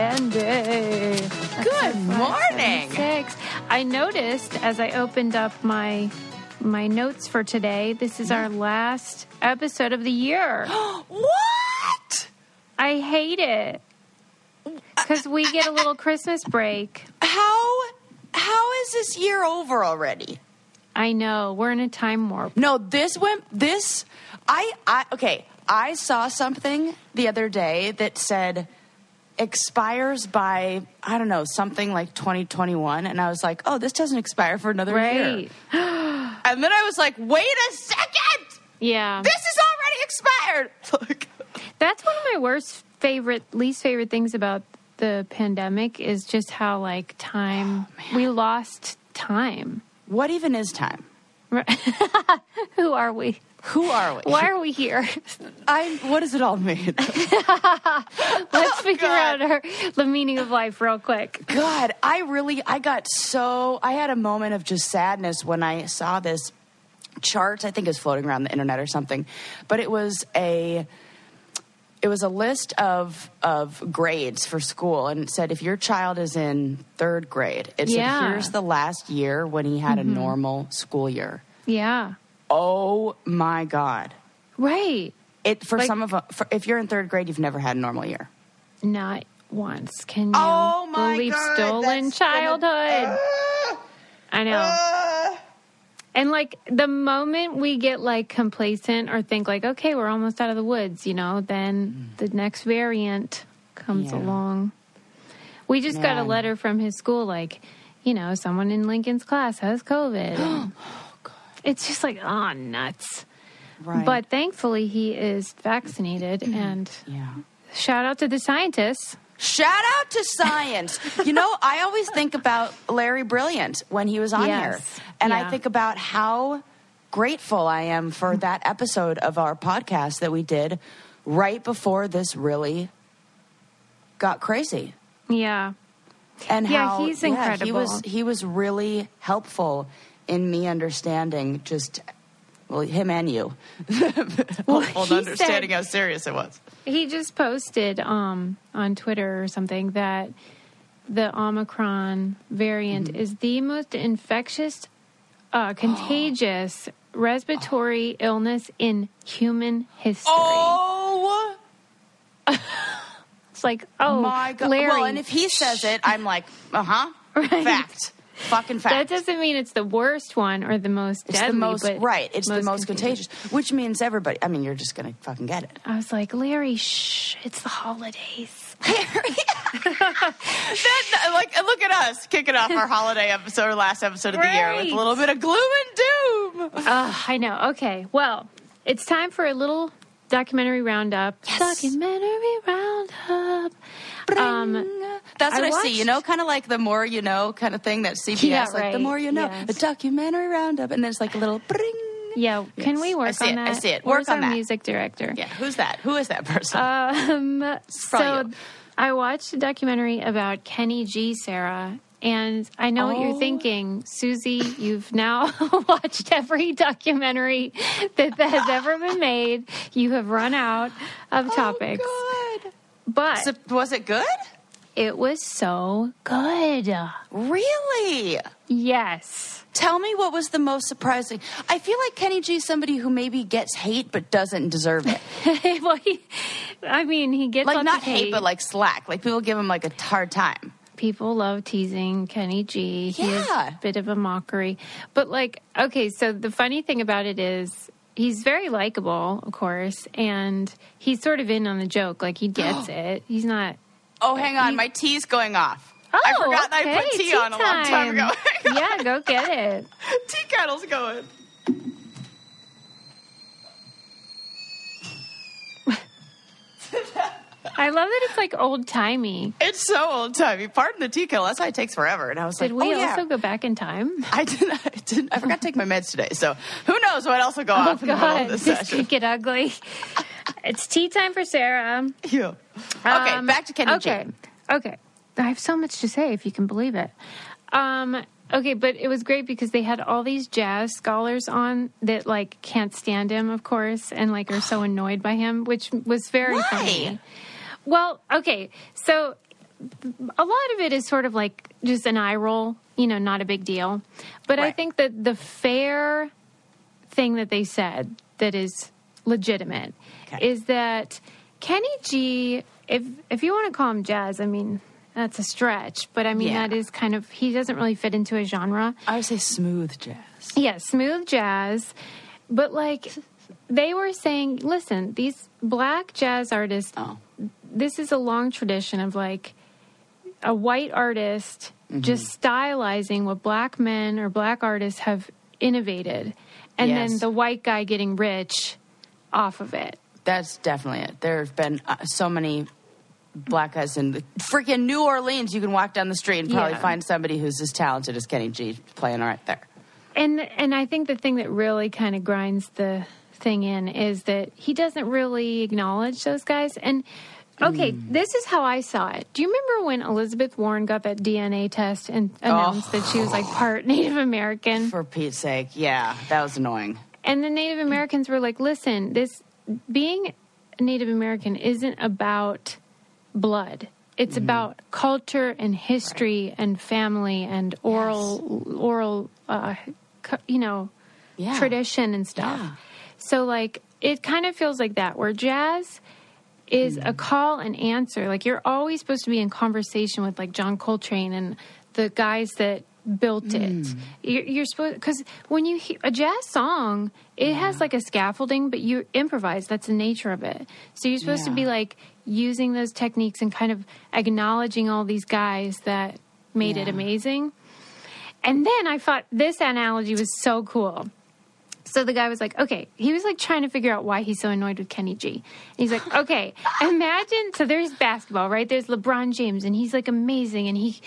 Candy. Good morning. 6. I noticed as I opened up my notes for today, this is our last episode of the year. What? I hate it. Because we get a little Christmas break. How is this year over already? I know. We're in a time warp. No, I saw something the other day that said expires by, I don't know, something like 2021. And I was like, oh, this doesn't expire for another year. And then I was like, wait a second. Yeah. This is already expired. That's one of my least favorite things about the pandemic is just how like time, we lost time. What even is time? Who are we? Who are we? Why are we here? What does it all mean? Let's figure out the meaning of life real quick. God, I had a moment of just sadness when I saw this chart. I think it was floating around the internet or something. But it was a list of grades for school. And it said if your child is in 3rd grade, it said here's the last year when he had a normal school year. Yeah. Oh my God! Right. If you're in 3rd grade, you've never had a normal year. Not once. Can you believe stolen childhood? I know. And like the moment we get like complacent or think like, okay, we're almost out of the woods, you know, then the next variant comes along. We just got a letter from his school, like, you know, someone in Lincoln's class has COVID. It's just like, nuts. Right. But thankfully, he is vaccinated. And shout out to the scientists. Shout out to science. You know, I always think about Larry Brilliant when he was on here. And I think about how grateful I am for that episode of our podcast that we did right before this really got crazy. Yeah. And how he's incredible. He was really helpful in me understanding him and you. Understanding how serious it was. He just posted on Twitter or something that the Omicron variant is the most infectious, contagious respiratory illness in human history. Oh! It's like, my God. Larry. Well, and if he says it, I'm like, right. Fact. Fucking fact. That doesn't mean it's the worst one or the most deadly. It's the most contagious. Which means everybody. I mean, you're just going to fucking get it. I was like, Larry, shh, it's the holidays. Then, look at us kicking off our holiday episode or last episode of the year with a little bit of gloom and doom. I know. Okay. Well, it's time for a little documentary roundup. Yes. Documentary roundup. That's what I see, you know, kind of like the more you know kind of thing that CBS, the more you know, the documentary roundup, and there's like a little bring. Yeah, yes. Can we work on that? I see it. Work on that. Who's our music director? Yeah, who's that? Who is that person? So I watched a documentary about Kenny G, Sarah, and I know what you're thinking. Susie, you've now watched every documentary that has ever been made. You have run out of topics. God. But was it good? It was so good. Really? Yes. Tell me what was the most surprising. I feel like Kenny G is somebody who maybe gets hate but doesn't deserve it. Well, he gets like not hate, but like slack. Like people give him like a hard time. People love teasing Kenny G. Yeah. He is a bit of a mockery. But like, okay, so the funny thing about it is he's very likable, of course, and he's sort of in on the joke. Like he gets it. He's not... Oh, hang on. My tea's going off. Oh, I forgot that I put tea on a long time ago. Yeah, go get it. Tea kettle's going. I love that it's like old-timey. It's so old-timey. Pardon the tea kettle. That's why it takes forever. And I was Did we also go back in time? I didn't. I forgot to take my meds today. So who knows what else will go off in the middle of this session. This could get ugly. It's tea time for Sarah. Yeah. Okay, back to Kenny G. Okay. I have so much to say, if you can believe it. Okay, but it was great because they had all these jazz scholars on that, like, can't stand him, of course, and, like, are so annoyed by him, which was very funny. Well, okay, so a lot of it is sort of like just an eye roll, you know, not a big deal. But right. I think that the fair thing that they said that is legitimate is that Kenny G, if you want to call him jazz, I mean, that's a stretch. But I mean, that is kind of, he doesn't really fit into a genre. I would say smooth jazz. Yeah, smooth jazz. But like, they were saying, listen, these black jazz artists, this is a long tradition of like a white artist just stylizing what black men or black artists have innovated. And then the white guy getting rich off of it. That's definitely it. There have been so many black guys in the freaking New Orleans. You can walk down the street and probably find somebody who's as talented as Kenny G playing right there. And I think the thing that really kind of grinds the thing in is that he doesn't really acknowledge those guys. And, okay, this is how I saw it. Do you remember when Elizabeth Warren got that DNA test and announced that she was, like, part Native American? For Pete's sake, yeah. That was annoying. And the Native Americans were like, listen, this being Native American isn't about blood. It's about culture and history and family and oral tradition and stuff. Yeah. So, like, it kind of feels like that, where jazz is a call and answer. Like, you're always supposed to be in conversation with, like, John Coltrane and the guys that built it. You're supposed, because when you hear a jazz song, it has, like, a scaffolding, but you improvise. That's the nature of it. So you're supposed to be, like, using those techniques and kind of acknowledging all these guys that made it amazing. And then I thought this analogy was so cool. So the guy was like, okay, he was like trying to figure out why he's so annoyed with Kenny G. And he's like, okay, imagine, so there's basketball, right? There's LeBron James, and he's like amazing, and he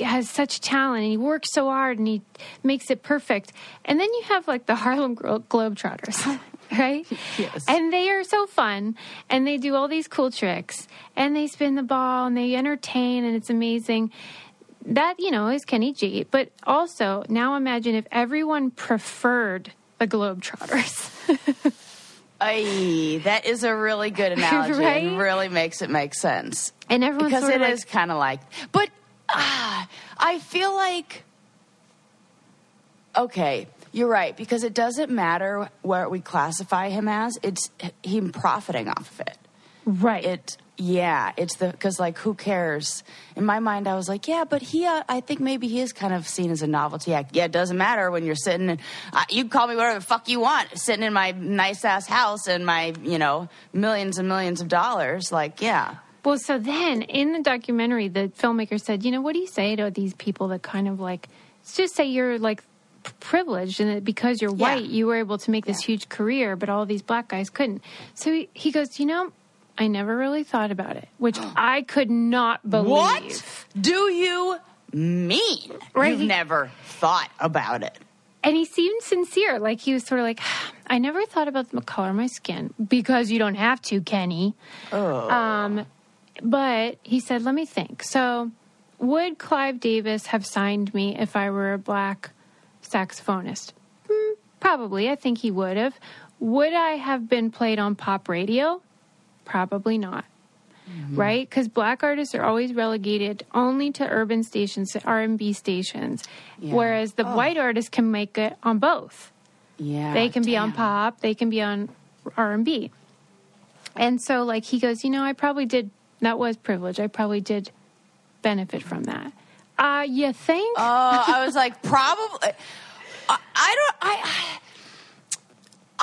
has such talent, and he works so hard, and he makes it perfect. And then you have like the Harlem Globetrotters, right? Yes. And they are so fun, and they do all these cool tricks, and they spin the ball, and they entertain, and it's amazing. That, you know, is Kenny G. But also, now imagine if everyone preferred the Globetrotters. Ay, that is a really good analogy. Right? And really makes it make sense. And everyone's because sort of it like, is kind of like, but I feel like, okay, you're right, because it doesn't matter where we classify him as. It's him profiting off of it, right? It's the because like who cares? In my mind, I was like, yeah, but he, I think maybe he is kind of seen as a novelty act. Yeah, it doesn't matter when you're sitting. And, you can call me whatever the fuck you want, sitting in my nice ass house and my, you know, millions and millions of dollars. Like, yeah. Well, so then in the documentary, the filmmaker said, you know, what do you say to these people that kind of like, let's just say you're like privileged and that because you're white, you were able to make this huge career, but all these black guys couldn't. So he goes, you know, I never really thought about it, which I could not believe. What do you mean? Right? You never thought about it. And he seemed sincere. Like, he was sort of like, I never thought about the color of my skin. Because you don't have to, Kenny. Oh. But he said, let me think. So would Clive Davis have signed me if I were a black saxophonist? Probably. I think he would have. Would I have been played on pop radio? Probably not, right? Because black artists are always relegated only to urban stations, to R&B stations, whereas the white artists can make it on both. Yeah, they can be on pop, they can be on R&B. And so, like, he goes, you know, I probably did, that was privilege. I probably did benefit from that. You think? Oh, I was like, probably.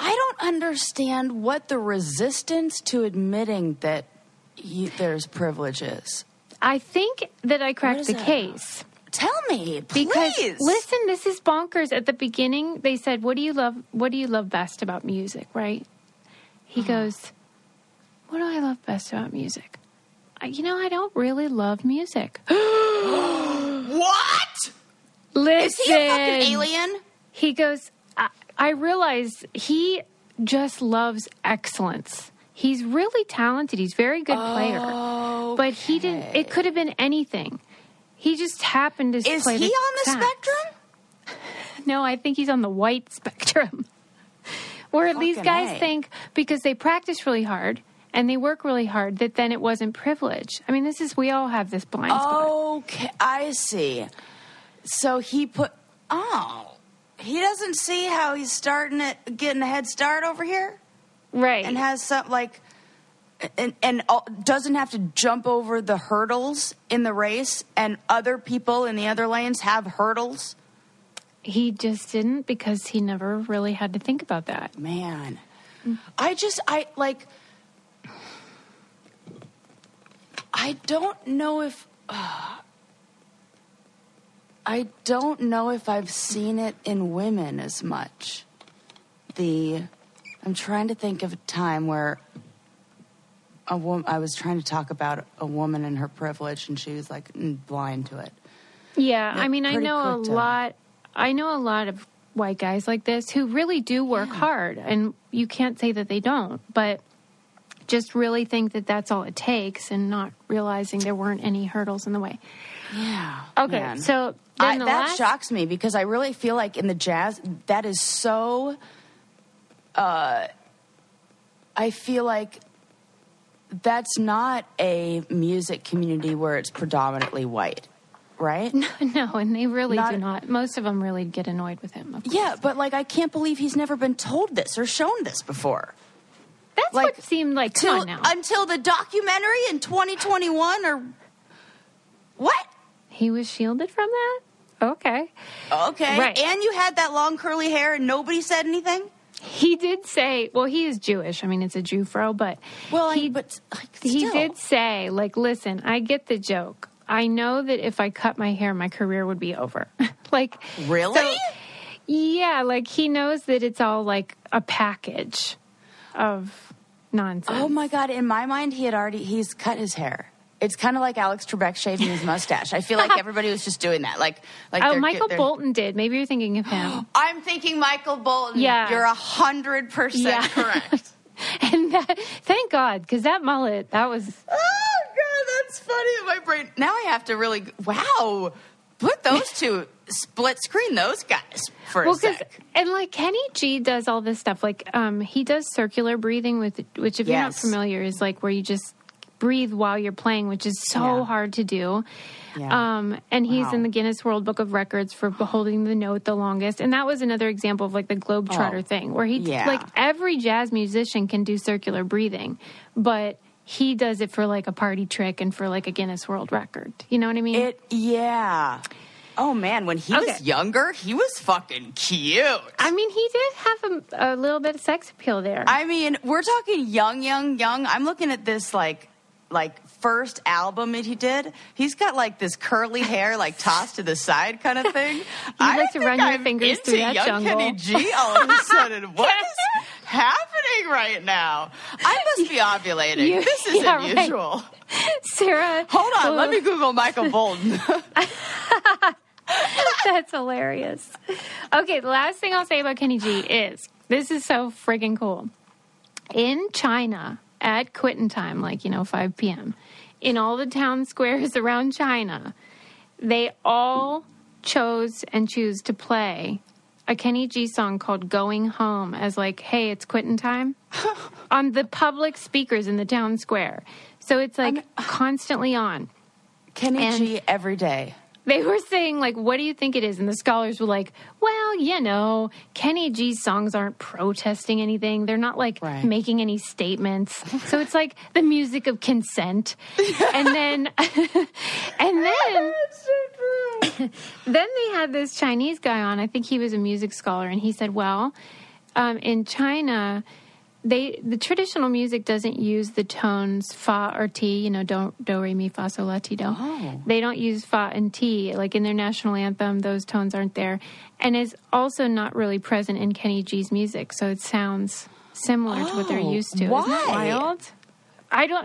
I don't understand what the resistance to admitting that there's privilege is. I think that I cracked the case. Tell me, please. Because, listen, this is bonkers. At the beginning, they said, what do you love best about music, right? He goes, what do I love best about music? You know, I don't really love music. What? Listen. Is he a fucking alien? He goes, I realize he just loves excellence. He's really talented. He's a very good player. Okay. But he didn't, it could have been anything. He just happened to play the sax. Is he on the spectrum? No, I think he's on the white spectrum. Where these guys think because they practice really hard and they work really hard, that then it wasn't privilege. I mean, this is, we all have this blind spot. Okay, I see. So he put, oh, he doesn't see how he's starting it, getting a head start over here? Right. And has some, like, and doesn't have to jump over the hurdles in the race, and other people in the other lanes have hurdles? He just didn't, because he never really had to think about that. Man. I don't know if, I've seen it in women as much. I'm trying to think of a time where I was trying to talk about a woman and her privilege, and she was like blind to it. Yeah, I mean, I know a lot of white guys like this who really do work hard, and you can't say that they don't, but just really think that that's all it takes, and not realizing there weren't any hurdles in the way. Yeah. Okay, man. So then that shocks me, because I really feel like in the jazz, that is so... I feel like that's not a music community where it's predominantly white, right? No, and they really do not. Most of them really get annoyed with him. Yeah, but like, I can't believe he's never been told this or shown this before. That's like, what seemed like come on now. Until the documentary in 2021 or what? He was shielded from that? Okay. Okay. Right. And you had that long curly hair and nobody said anything? He did say, well, he is Jewish. I mean, it's a Jewfro, but... Well, he did say, like, listen, I get the joke. I know that if I cut my hair, my career would be over. Like... Really? So, yeah, like, he knows that it's all, like, a package of nonsense. Oh, my God. In my mind, he's cut his hair. It's kind of like Alex Trebek shaving his mustache. I feel like everybody was just doing that. Like Michael Bolton did. Maybe you're thinking of him. I'm thinking Michael Bolton. Yeah. You're 100% correct. And thank God, because that mullet, that was... Oh, God, that's funny in my brain. Now I have to really... Wow. Put those two... Split screen those guys for a sec. And like Kenny G does all this stuff. Like he does circular breathing, which if you're not familiar is like where you just breathe while you're playing, which is so hard to do. Yeah. And he's in the Guinness World Book of Records for holding the note the longest. And that was another example of like the Globetrotter thing where like every jazz musician can do circular breathing, but he does it for like a party trick and for like a Guinness World Record. You know what I mean? Oh, man, when he was younger, he was fucking cute. I mean, he did have a little bit of sex appeal there. I mean, we're talking young. I'm looking at this, like first album that he did. He's got, like, this curly hair, like, tossed to the side kind of thing. I like to run your fingers through that jungle. Kenny G all of a sudden. What is happening right now? I must be ovulating. This is unusual. Right. Sarah. Hold on. Let me Google Michael Bolton. That's hilarious. Okay, the last thing I'll say about Kenny G is, this is so friggin' cool. In China, at quitting time, 5 p.m., in all the town squares around China, they all choose to play a Kenny G song called Going Home as like, hey, it's quitting time, on the public speakers in the town square. So it's like constantly on. Kenny G every day. They were saying, like, what do you think it is? And the scholars were like, well, Kenny G's songs aren't protesting anything. They're not, making any statements. So it's like the music of consent. And then... That's so true. Then they had this Chinese guy on. I think he was a music scholar. And he said, well, in China... The traditional music doesn't use the tones fa or ti, do, re, mi, fa, sol, la, ti, do. Oh. They don't use fa and ti. Like in their national anthem, those tones aren't there. And is also not really present in Kenny G's music. So it sounds similar to what they're used to. Why? Isn't that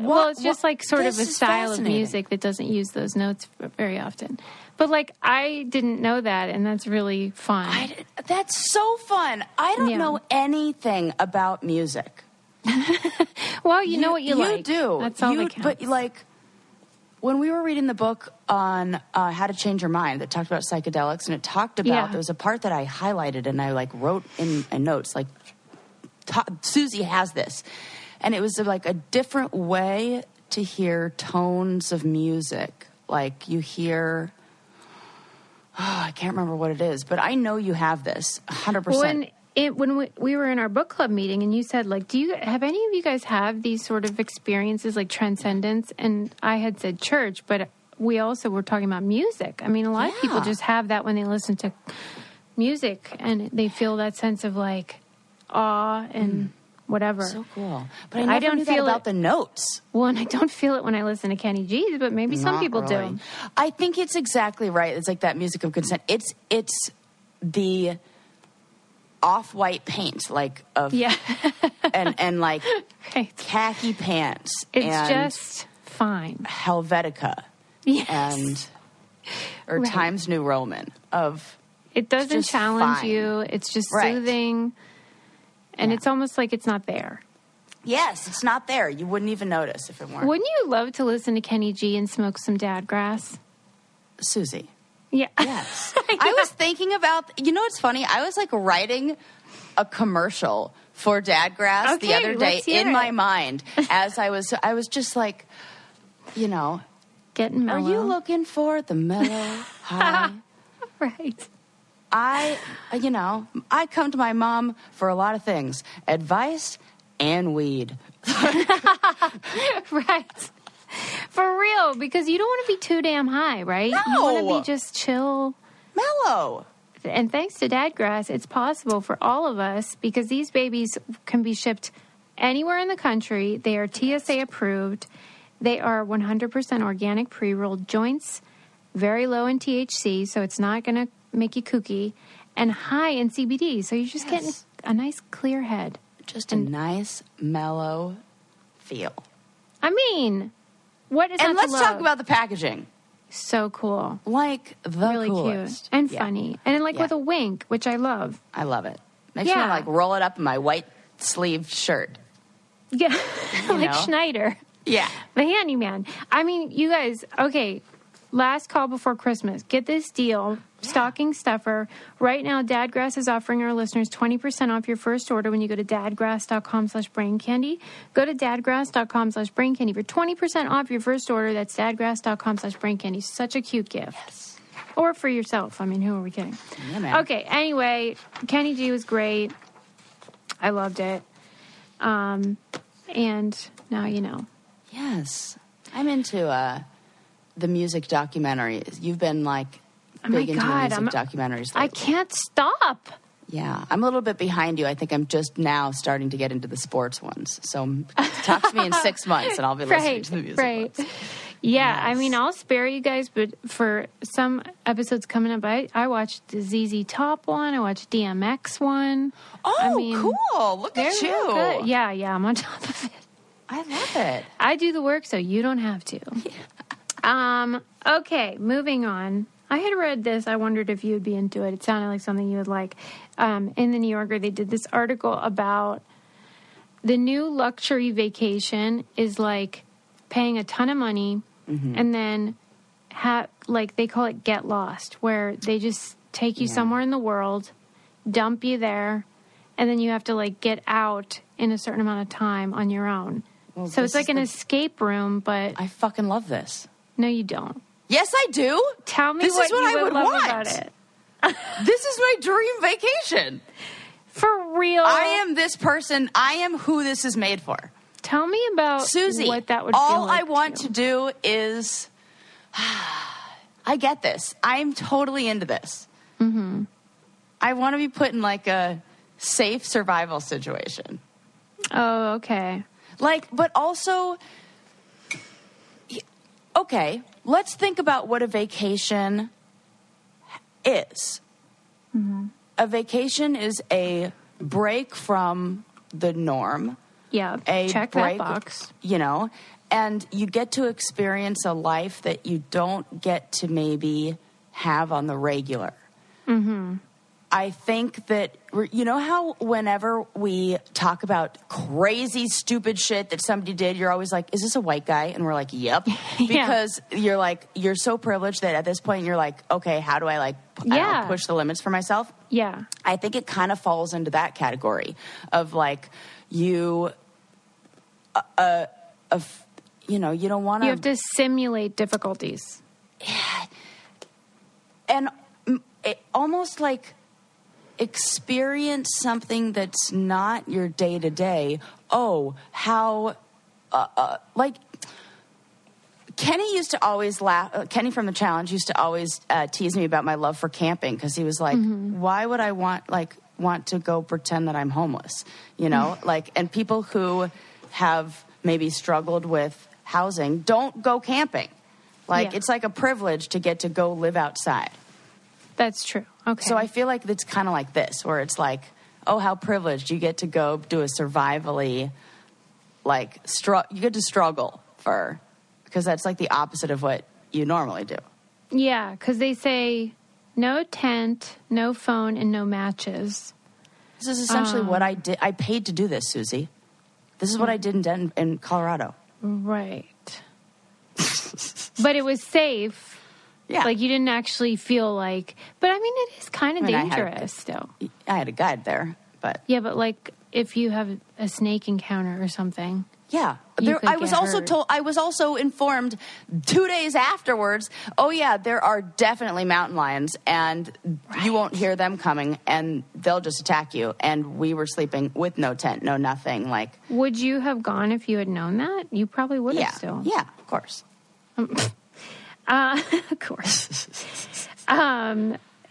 wild? It's just like sort of a style of music that doesn't use those notes very often. But I didn't know that, and that's really fun. That's so fun. I don't know anything about music. Well, you know what you like. You do. That's all that counts. But when we were reading the book on How to Change Your Mind that talked about psychedelics, and it talked about there was a part that I highlighted and I wrote in my notes Susie has this. And it was like a different way to hear tones of music. Like you hear, I can't remember what it is, but I know you have this 100%. When we were in our book club meeting and you said, like, do you have any of you guys have these sort of experiences like transcendence? And I had said church, but we also were talking about music. I mean, a lot of people just have that when they listen to music and they feel that sense of like awe and whatever. So cool. But I never knew that about the notes. Well, and I don't feel it when I listen to Kenny G, but maybe some people do. I think it's exactly right. It's like that music of consent. It's the off-white paint, like of and like khaki pants. It's and just fine. Helvetica, and Times New Roman. Of it doesn't challenge fine. You. It's just soothing, and it's almost like it's not there. Yes, it's not there. You wouldn't even notice if it weren't. Wouldn't you love to listen to Kenny G and smoke some Dadgrass, Susie? Yeah. Yes. I was thinking about, you know what's funny? I was like writing a commercial for Dadgrass the other day in my mind as I was just like, you know, getting mellow. Are you looking for the mellow high? Right. I come to my mom for a lot of things, advice and weed. Right. For real, because you don't want to be too damn high, right? No. You want to be just chill. Mellow. And thanks to Dadgrass, it's possible for all of us because these babies can be shipped anywhere in the country. They are TSA approved. They are 100% organic pre-rolled joints, very low in THC, so it's not going to make you kooky, and high in CBD. So you're just getting a nice clear head. Just a nice, mellow feel. I mean... What is and let's talk about the packaging. So cool. Like the really coolest. Cute and funny. And like with a wink, which I love. I love it. Makes me like roll it up in my white sleeve shirt. Yeah. Like Schneider. Yeah. The handyman. I mean, you guys, okay, last call before Christmas. Get this deal. Stocking stuffer. Right now, Dadgrass is offering our listeners 20% off your first order when you go to dadgrass.com/braincandy. Go to dadgrass.com/braincandy for 20% off your first order. That's dadgrass.com/braincandy. Such a cute gift. Yes. Or for yourself. I mean, who are we kidding? Yeah, okay, anyway, Kenny G was great. I loved it. And now you know. Yes. I'm into the music documentaries. You've been like... big into music documentaries lately. I can't stop. Yeah, I'm a little bit behind you. I think I'm just now starting to get into the sports ones. So talk to me in 6 months and I'll be listening to the music ones. Yeah, nice. I mean, I'll spare you guys, but for some episodes coming up, I watched the ZZ Top one. I watched DMX one. Oh, I mean, cool. Look at you. Good. Yeah, I'm on top of it. I love it. I do the work so you don't have to. Yeah. Okay, moving on. I had read this. I wondered if you'd be into it. It sounded like something you would like. In the New Yorker, they did this article about the new luxury vacation is like paying a ton of money and then they call it get lost, where they just take you somewhere in the world, dump you there, and then you have to like get out in a certain amount of time on your own. Well, so it's like an escape room, but... I fucking love this. No, you don't. Yes, I do. Tell me what I would love about it. This is my dream vacation. For real. I am this person. I am who this is made for. Tell me about Susie, what that would feel like. All I want to do is... I get this. I'm totally into this. Mm-hmm. I want to be put in like a safe survival situation. Oh, okay. Like, but also... Okay, let's think about what a vacation is. Mm-hmm. A vacation is a break from the norm. Yeah, check that box. You know, and you get to experience a life that you don't get to maybe have on the regular. Mm-hmm. I think that, you know how whenever we talk about crazy, stupid shit that somebody did, you're always like, is this a white guy? And we're like, yep. Because you're like, you're so privileged that at this point you're like, okay, how do I like push the limits for myself? Yeah. I think it kind of falls into that category of like you you know, you don't want to... You have to simulate difficulties. Yeah. And it almost like experience something that's not your day-to-day. Oh, how... like... Kenny used to always laugh. Kenny from The Challenge used to always tease me about my love for camping because he was like, why would I want to go pretend that I'm homeless? You know, like, and people who have maybe struggled with housing don't go camping. Like, it's like a privilege to get to go live outside. That's true. Okay. So I feel like it's kind of like this where it's like, oh, how privileged you get to go do a survivally, like, you get to struggle for... Because that's like the opposite of what you normally do. Yeah, because they say no tent, no phone, and no matches. This is essentially what I did. I paid to do this, Susie. This is what I did in Colorado. Right. But it was safe. Yeah. Like you didn't actually feel like... But I mean, it is kind of dangerous still. I had a guide there, but... Yeah, but like if you have a snake encounter or something... Yeah. I was also told, I was also informed 2 days afterwards, oh yeah, there are definitely mountain lions and you won't hear them coming and they'll just attack you. And we were sleeping with no tent, no nothing. Like, would you have gone if you had known that? You probably would have still. Yeah, of course. Of course.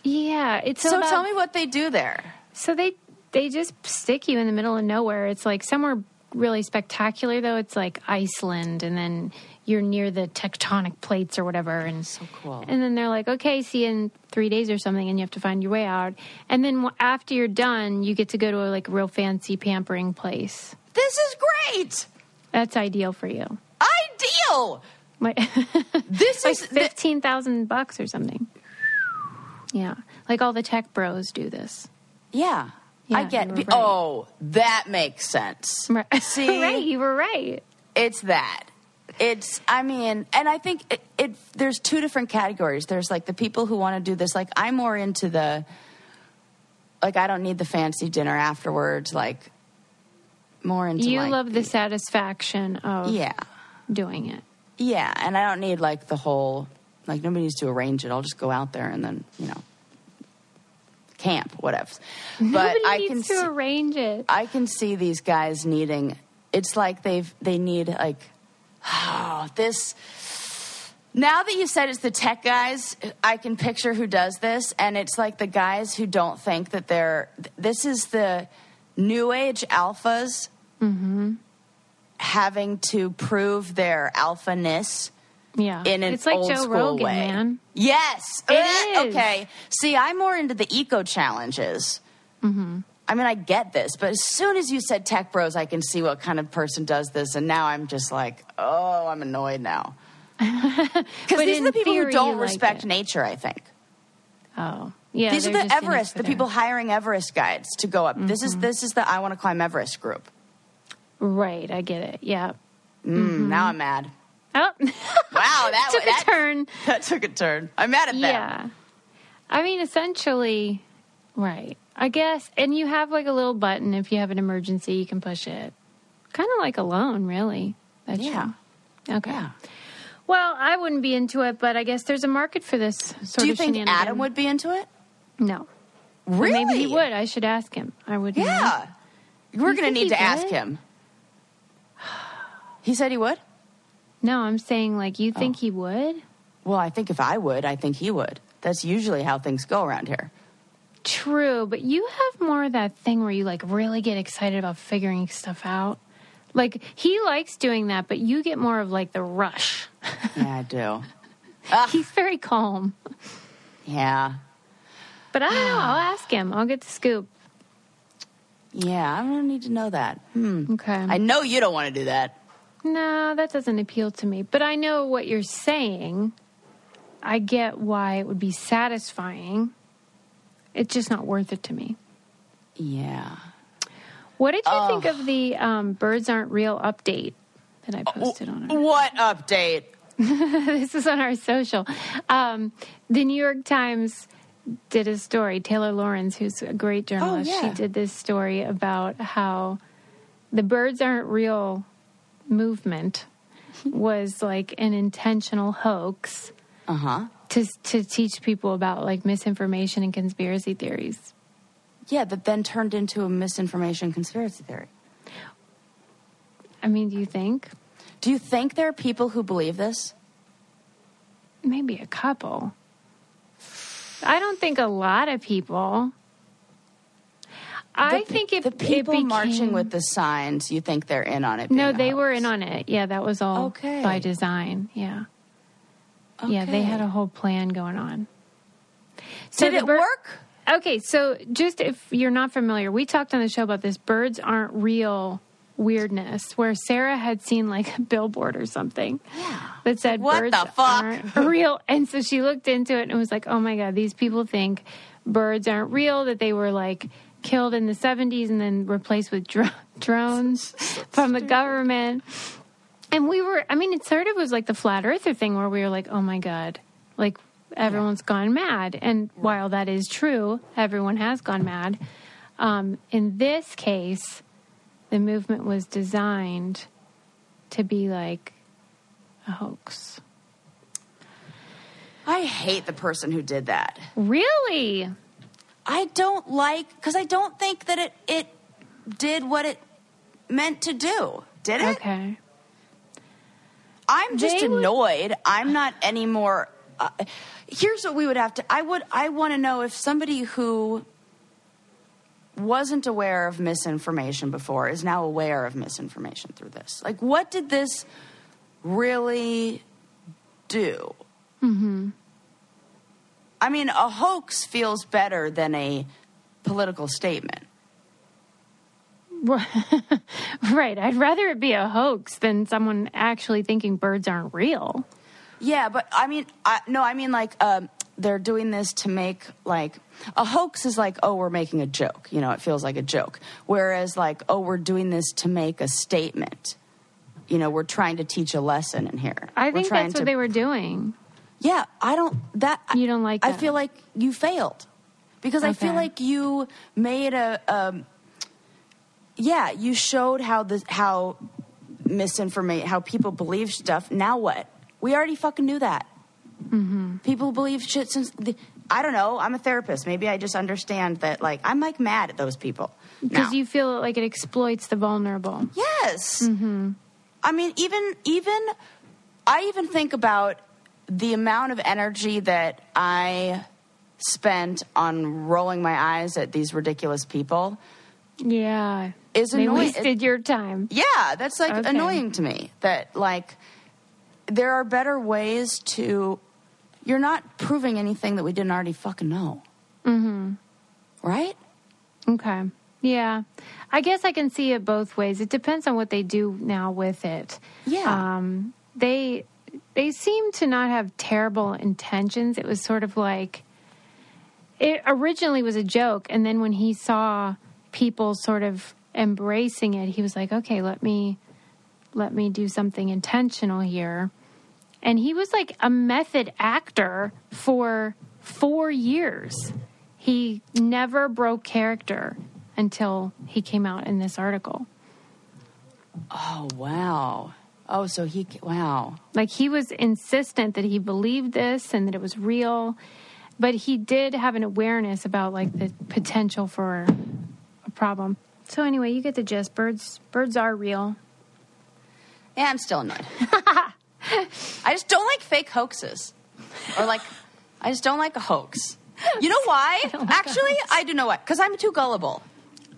Yeah. It's so tell me what they do there. So they just stick you in the middle of nowhere. It's like somewhere really spectacular though. It's like Iceland and then you're near the tectonic plates or whatever. And so cool. And then they're like, okay, see you in 3 days or something and you have to find your way out. And then after you're done, you get to go to a like real fancy pampering place. This is great. That's ideal for you. Ideal. This is like $15,000 or something. Yeah. Like all the tech bros do this. Yeah. Yeah, I get it. Right. Oh, that makes sense. Right. See? Right, you were right. It's that. It's, I mean, and I think there's two different categories. There's like the people who want to do this. Like, I'm more into the, like, I don't need the fancy dinner afterwards. Like, more into you like, love the satisfaction of doing it. Yeah, and I don't need like the whole, like, nobody needs to arrange it. I'll just go out there and then, you know. Camp, whatever. But nobody needs to arrange it. I can see these guys needing. It's like they need like this. Now that you said it's the tech guys, I can picture who does this, and it's like the guys who don't think that they're. This is the new age alphas having to prove their alphaness. Yeah, in an it's like old Joe school Rogan, way. Man. Yes, it is. Okay. See, I'm more into the eco challenges. I mean, I get this, but as soon as you said tech bros, I can see what kind of person does this, and now I'm just like, oh, I'm annoyed now. Because these are the people who don't respect nature. I think. Oh, yeah. These are the Everest, the people hiring Everest guides to go up. This is the I want to climb Everest group. Right, I get it. Yeah. Now I'm mad. Oh. Wow, that took a turn. That took a turn. I'm mad at that. Yeah. I mean, essentially, right. I guess. And you have like a little button. If you have an emergency, you can push it. Kind of like Alone, really. That's true. Okay. Yeah. Well, I wouldn't be into it, but I guess there's a market for this sort of shenanigans. Do you think Adam would be into it? No. Really? Well, maybe he would. I should ask him. I would. Yeah. We're going to need to ask him. He said he would? No, I'm saying, like, you think he would? Well, I think if I would, I think he would. That's usually how things go around here. True, but you have more of that thing where you, like, really get excited about figuring stuff out. Like, he likes doing that, but you get more of, like, the rush. Yeah, I do. He's very calm. Yeah. But I don't know. I'll ask him. I'll get the scoop. Yeah, I'm going to need to know that. Okay. I know you don't want to do that. No, that doesn't appeal to me. But I know what you're saying. I get why it would be satisfying. It's just not worth it to me. Yeah. What did you think of the Birds Aren't Real update that I posted on our... What update? This is on our social. The New York Times did a story. Taylor Lawrence, who's a great journalist, she did this story about how the Birds Aren't Real movement was like an intentional hoax to teach people about like misinformation and conspiracy theories. Yeah, but then turned into a misinformation conspiracy theory. I mean, do you think? Do you think there are people who believe this? Maybe a couple. I don't think a lot of people. I think it, the people it became, marching with the signs, you think they're in on it? No, they were in on it. Yeah, that was all by design. Yeah. Okay. Yeah, they had a whole plan going on. So did it work? Okay, so just if you're not familiar, we talked on the show about this Birds Aren't Real weirdness where Sarah had seen like a billboard or something that said birds aren't real. And so she looked into it and was like, oh my God, these people think birds aren't real, that they were like killed in the 70s and then replaced with drones from the government. And we were, I mean, it sort of was like the flat earther thing where we were like, oh my God, like everyone's gone mad. And while that is true, everyone has gone mad. In this case, the movement was designed to be like a hoax. I hate the person who did that. Really? I don't like, because I don't think that it did what it meant to do. Did it? Okay. I'm just annoyed. I'm not any more. Here's what we would have to. I want to know if somebody who wasn't aware of misinformation before is now aware of misinformation through this. Like, what did this really do? Mm-hmm. I mean, a hoax feels better than a political statement. Right. I'd rather it be a hoax than someone actually thinking birds aren't real. Yeah, but I mean, they're doing this to make, like, a hoax is like, oh, we're making a joke. You know, it feels like a joke. Whereas, like, oh, we're doing this to make a statement. You know, we're trying to teach a lesson in here. I think that's what they were doing. Yeah, you don't like that. I feel like you failed because I feel like you made you showed how misinformation, how people believe stuff. Now what? We already fucking knew that. Mm-hmm. People believe shit since, I don't know, I'm a therapist. Maybe I just understand that, like, I'm like mad at those people. Because you feel like it exploits the vulnerable. Yes. Mm-hmm. I mean, I even think about the amount of energy that I spent on rolling my eyes at these ridiculous people. Yeah. Is annoying. They wasted your time. Yeah. That's like annoying to me that, like, there are better ways to, you're not proving anything that we didn't already fucking know. Mm-hmm. Right? Okay. Yeah. I guess I can see it both ways. It depends on what they do now with it. Yeah. They seem to not have terrible intentions. It was sort of like, it originally was a joke. And then when he saw people sort of embracing it, he was like, okay, let me do something intentional here. And he was like a method actor for 4 years. He never broke character until he came out in this article. Oh, wow. Oh, so he, wow. Like, he was insistent that he believed this and that it was real, but he did have an awareness about, like, the potential for a problem. So anyway, you get the gist. Birds are real. Yeah, I'm still annoyed. I just don't like fake hoaxes. Or, like, I just don't like a hoax. You know why? I do know why. Because I'm too gullible.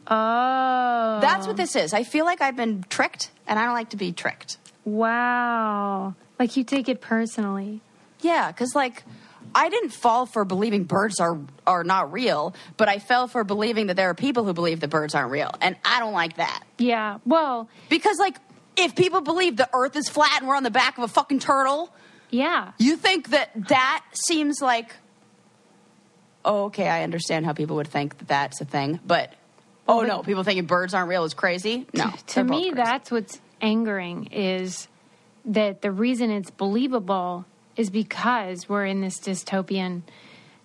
Oh. That's what this is. I feel like I've been tricked, and I don't like to be tricked. Wow. Like, you take it personally. Yeah, because, like, I didn't fall for believing birds are not real, but I fell for believing that there are people who believe that birds aren't real. And I don't like that. Yeah, well, because, like, if people believe the earth is flat and we're on the back of a fucking turtle. Yeah. You think that seems like, oh, okay, I understand how people would think that that's a thing. But, oh, no, people thinking birds aren't real is crazy. No. To me, that's what's angering, is that the reason it's believable is because we're in this dystopian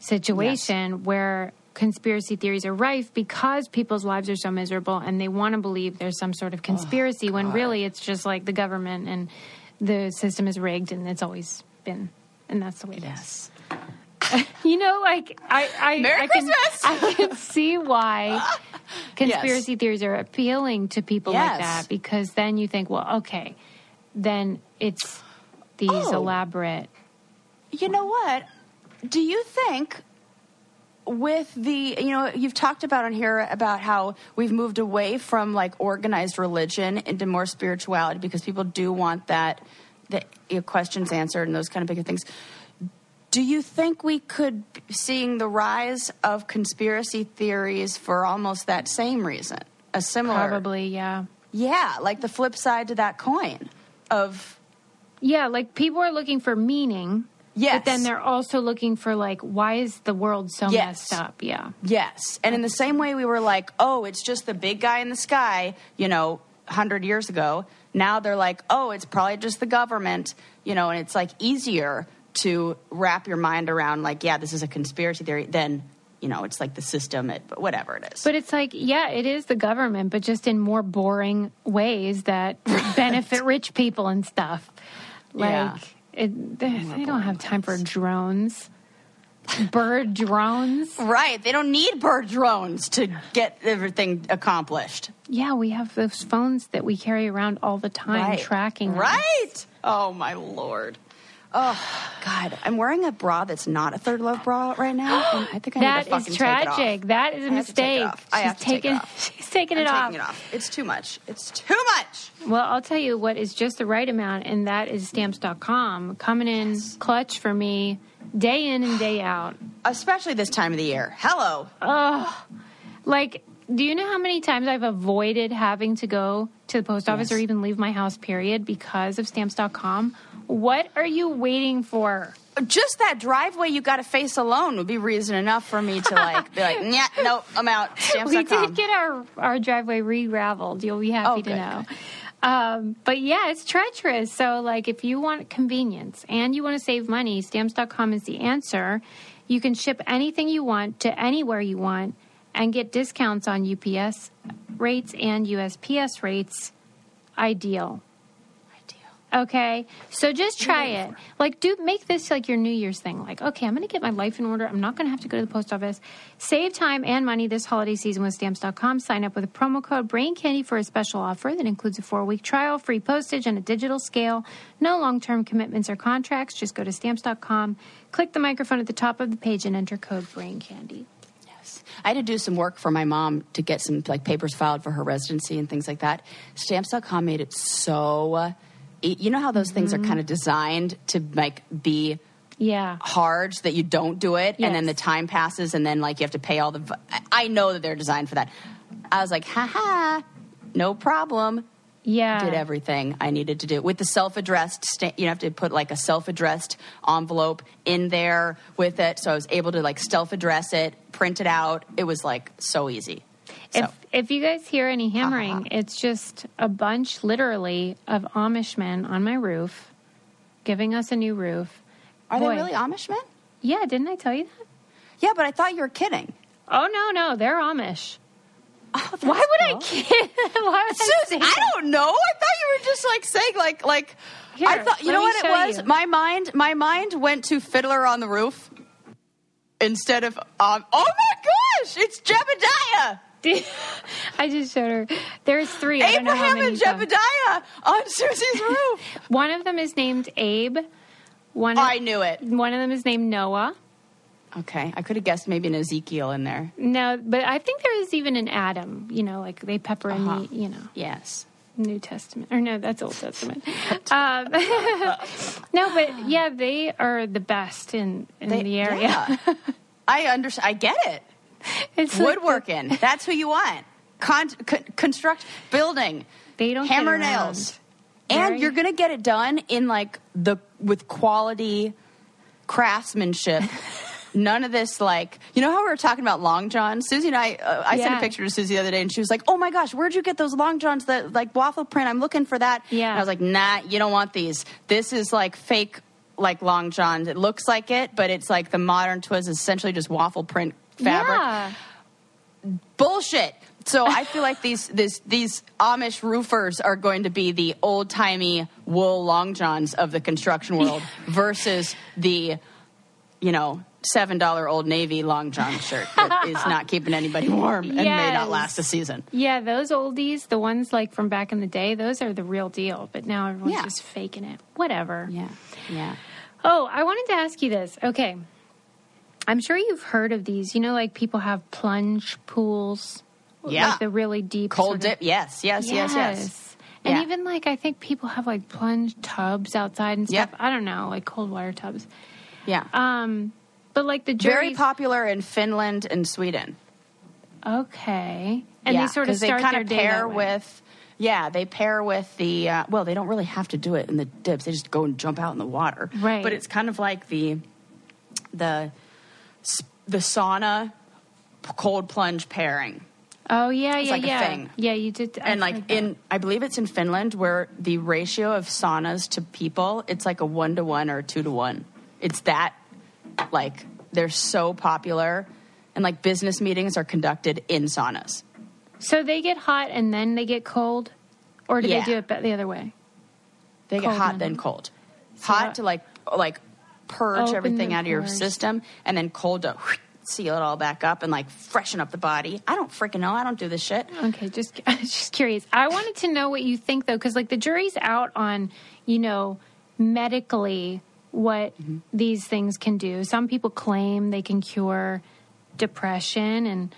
situation where conspiracy theories are rife because people's lives are so miserable and they want to believe there's some sort of conspiracy when really it's just like the government and the system is rigged and it's always been. And that's the way it is. You know, like, I can see why conspiracy theories are appealing to people like that, because then you think, well, okay, then it's these elaborate. You know what? Do you think with the, you know, you've talked about on here about how we've moved away from like organized religion into more spirituality because people do want that, you know, questions answered and those kind of big things. Do you think we could be seeing the rise of conspiracy theories for almost that same reason? A similar... Probably, yeah. Yeah, like the flip side to that coin of... Yeah, like people are looking for meaning, but then they're also looking for like, why is the world so messed up? Yeah. Yes, and in the same way we were like, oh, it's just the big guy in the sky, you know, 100 years ago. Now they're like, oh, it's probably just the government, you know, and it's like easier to wrap your mind around like, yeah, this is a conspiracy theory, then, you know, it's like the system, whatever it is. But it's like, yeah, it is the government, but just in more boring ways that benefit rich people and stuff. Like, they don't have time for drones. Bird drones. Right. They don't need bird drones to get everything accomplished. Yeah, we have those phones that we carry around all the time tracking us. Oh, my Lord. Oh, God. I'm wearing a bra that's not a Third Love bra right now. And I think I need to fucking take it off. That is tragic. That is a mistake. She's taking it off. I'm taking it off. It's too much. It's too much. Well, I'll tell you what is just the right amount, and that is Stamps.com. Coming in clutch for me day in and day out. Especially this time of the year. Hello. Oh, like, do you know how many times I've avoided having to go to the post office or even leave my house, period, because of Stamps.com? What are you waiting for? Just that driveway you got to face alone would be reason enough for me to like be like, yeah, no, I'm out. Stamps.com. We did get our driveway re-graveled. You'll be happy to know. But yeah, it's treacherous. So like if you want convenience and you want to save money, Stamps.com is the answer. You can ship anything you want to anywhere you want and get discounts on UPS rates and USPS rates. Ideal. Okay, so just try it. Like, make this like your New Year's thing. Like, okay, I'm going to get my life in order. I'm not going to have to go to the post office. Save time and money this holiday season with Stamps.com. Sign up with a promo code BRAINCANDY for a special offer that includes a 4-week trial, free postage, and a digital scale. No long-term commitments or contracts. Just go to Stamps.com, click the microphone at the top of the page, and enter code BRAINCANDY. I had to do some work for my mom to get some like papers filed for her residency and things like that. Stamps.com made it so... You know how those things are kind of designed to like be hard so that you don't do it, and then the time passes, and then like you have to pay all the. I know that they're designed for that. I was like, haha, no problem. Yeah, did everything I needed to do with the self-addressed. You have to put like a self-addressed envelope in there with it, so I was able to like self-address it, print it out. It was like so easy. If you guys hear any hammering, it's just a bunch, literally, of Amish men on my roof, giving us a new roof. Are they really Amish men? Yeah, didn't I tell you that? Yeah, but I thought you were kidding. Oh, no, they're Amish. Oh, why would I kid? Why would Susie, I don't know. I thought you were just like saying like. Here, I thought you know what it was. You. My mind went to Fiddler on the Roof instead of oh my gosh, it's Jebediah. I just showed her. There's 3. I don't know how many. Abraham and Jebediah on Susie's roof. One of them is named Abe. I knew it. One of them is named Noah. Okay. I could have guessed maybe an Ezekiel in there. No, but I think there is even an Adam. You know, like they pepper in the, you know. Yes. New Testament. Or no, that's Old Testament. No, but yeah, they are the best in the area. Yeah. I understand. I get it. It's woodworking. Like that's who you want. Construct building. They don't hammer nails, and you're gonna get it done in like with quality craftsmanship. None of this like you know how we were talking about long johns. Susie and I sent a picture to Susie the other day, and she was like, "Oh my gosh, where'd you get those long johns? That like waffle print? I'm looking for that." Yeah, and I was like, "Nah, you don't want these. This is like fake, like long johns. It looks like it, but it's like the modern twist is essentially just waffle print." fabric. Yeah. Bullshit. So I feel like these Amish roofers are going to be the old-timey wool long johns of the construction world versus the, you know, $7 Old Navy long john shirt that is not keeping anybody warm and may not last a season. Yeah, those oldies, the ones like from back in the day, those are the real deal. But now everyone's just faking it. Whatever. Yeah, yeah. Oh, I wanted to ask you this. Okay. I'm sure you've heard of these. You know, like people have plunge pools. Yeah. Like the really deep. Cold dip. Yes. And even like I think people have like plunge tubs outside and stuff. I don't know, like cold water tubs. Yeah. But like the jury. Very popular in Finland and Sweden. Okay. And they sort of start their day that way. Yeah, they pair with the, well, they don't really have to do it in the dips. They just go and jump out in the water. Right. But it's kind of like the sauna cold plunge pairing. Oh, yeah. It's like a thing. Yeah, you did. And like I believe it's in Finland where the ratio of saunas to people, it's like a 1-to-1 or a 2-to-1. It's that, like, they're so popular. And like business meetings are conducted in saunas. So they get hot and then they get cold? Or do they do it the other way? They get hot, then cold. So hot to like purge everything out of your system. And then cold to seal it all back up and like freshen up the body. I don't freaking know. I don't do this shit. Okay, just curious. I wanted to know what you think though, because like the jury's out on, you know, medically what these things can do. Some people claim they can cure depression and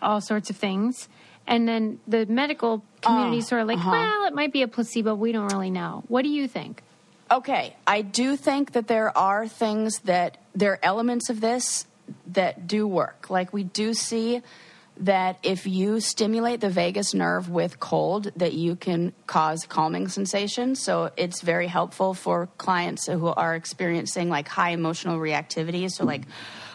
all sorts of things. And then the medical community sort of like, well, it might be a placebo. We don't really know. What do you think? Okay. I do think that there are things that there are elements of this that do work. Like we do see that if you stimulate the vagus nerve with cold, that you can cause calming sensations. So it's very helpful for clients who are experiencing like high emotional reactivity. So like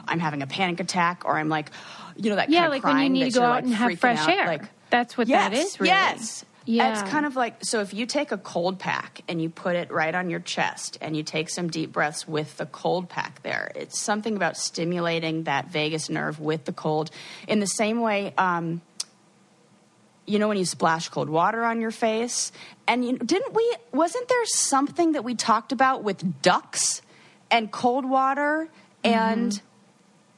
I'm having a panic attack or I'm like, you know, that kind of crying. Yeah, like when you need to go out and have fresh air. Like, that's what that is, really. Yes. Yeah. It's kind of like, so if you take a cold pack and you put it right on your chest and you take some deep breaths with the cold pack there, it's something about stimulating that vagus nerve with the cold. In the same way, you know, when you splash cold water on your face and wasn't there something that we talked about with ducks and cold water and...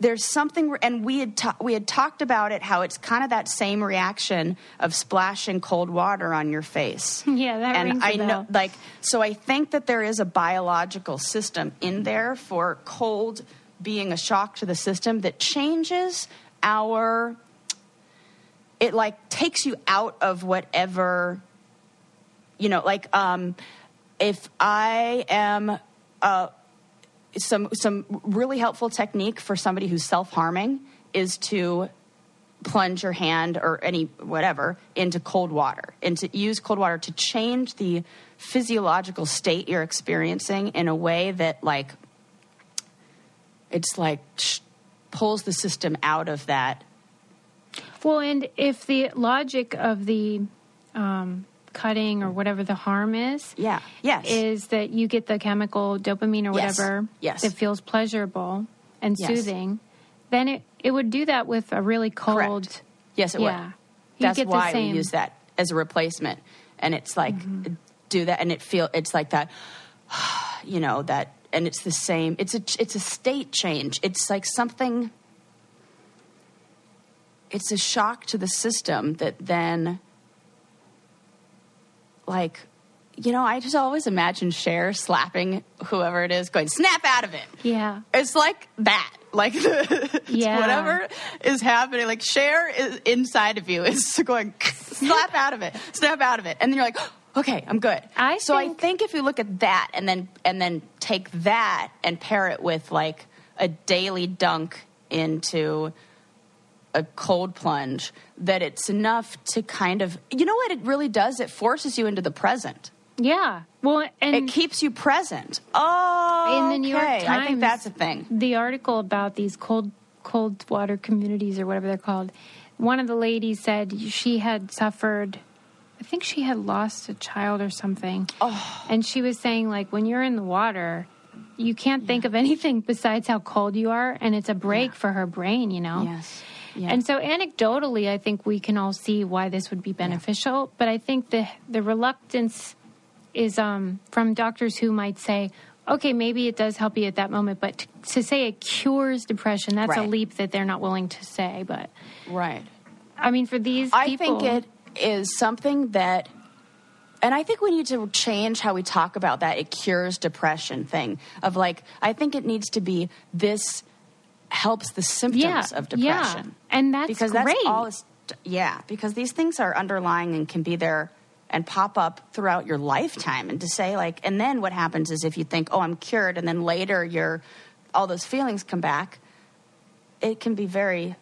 There's something, and we had talked about it, how it's kind of that same reaction of splashing cold water on your face. Yeah, that rings a bell. And I know, like, so I think that there is a biological system in there for cold being a shock to the system that changes it like takes you out of whatever, you know, like if I am some really helpful technique for somebody who's self-harming is to plunge your hand or any whatever into cold water and to use cold water to change the physiological state you're experiencing in a way that like it's like pulls the system out of that. Well, and if the logic of the cutting or whatever the harm is is that you get the chemical dopamine or whatever that feels pleasurable and soothing, then it would do that with a really cold. Correct. Yes, it would. That's why we use that as a replacement. And it's like do that and it's like that, you know, that, and it's the same. It's a state change. It's like something, it's a shock to the system that then like, you know, I just always imagine Cher slapping whoever it is going, snap out of it. Yeah. It's like that. Like, whatever is happening. Like, Cher is inside of you is going, slap out of it. Snap out of it. And then you're like, oh, okay, I'm good. I think if you look at that and then take that and pair it with, like, a daily dunk into a cold plunge, that it's enough to kind of, you know what it really does? It forces you into the present. Yeah. Well, and it keeps you present. Oh, in the New York Times, I think that's a thing. The article about these cold water communities or whatever they're called, one of the ladies said she had suffered, I think she had lost a child or something. Oh. And she was saying like, when you're in the water, you can't think of anything besides how cold you are, and it's a break for her brain, you know? Yes. Yeah. And so anecdotally, I think we can all see why this would be beneficial. But I think the reluctance is from doctors who might say, okay, maybe it does help you at that moment, but to say it cures depression, that's a leap that they're not willing to say. But I mean, for these people... I think it is something that... And I think we need to change how we talk about that it cures depression thing of like, I think it needs to be this helps the symptoms of depression. Yeah. And that's because great. That's all because these things are underlying and can be there and pop up throughout your lifetime. And to say like, and then what happens is if you think, oh, I'm cured, and then later you're, all those feelings come back, it can be very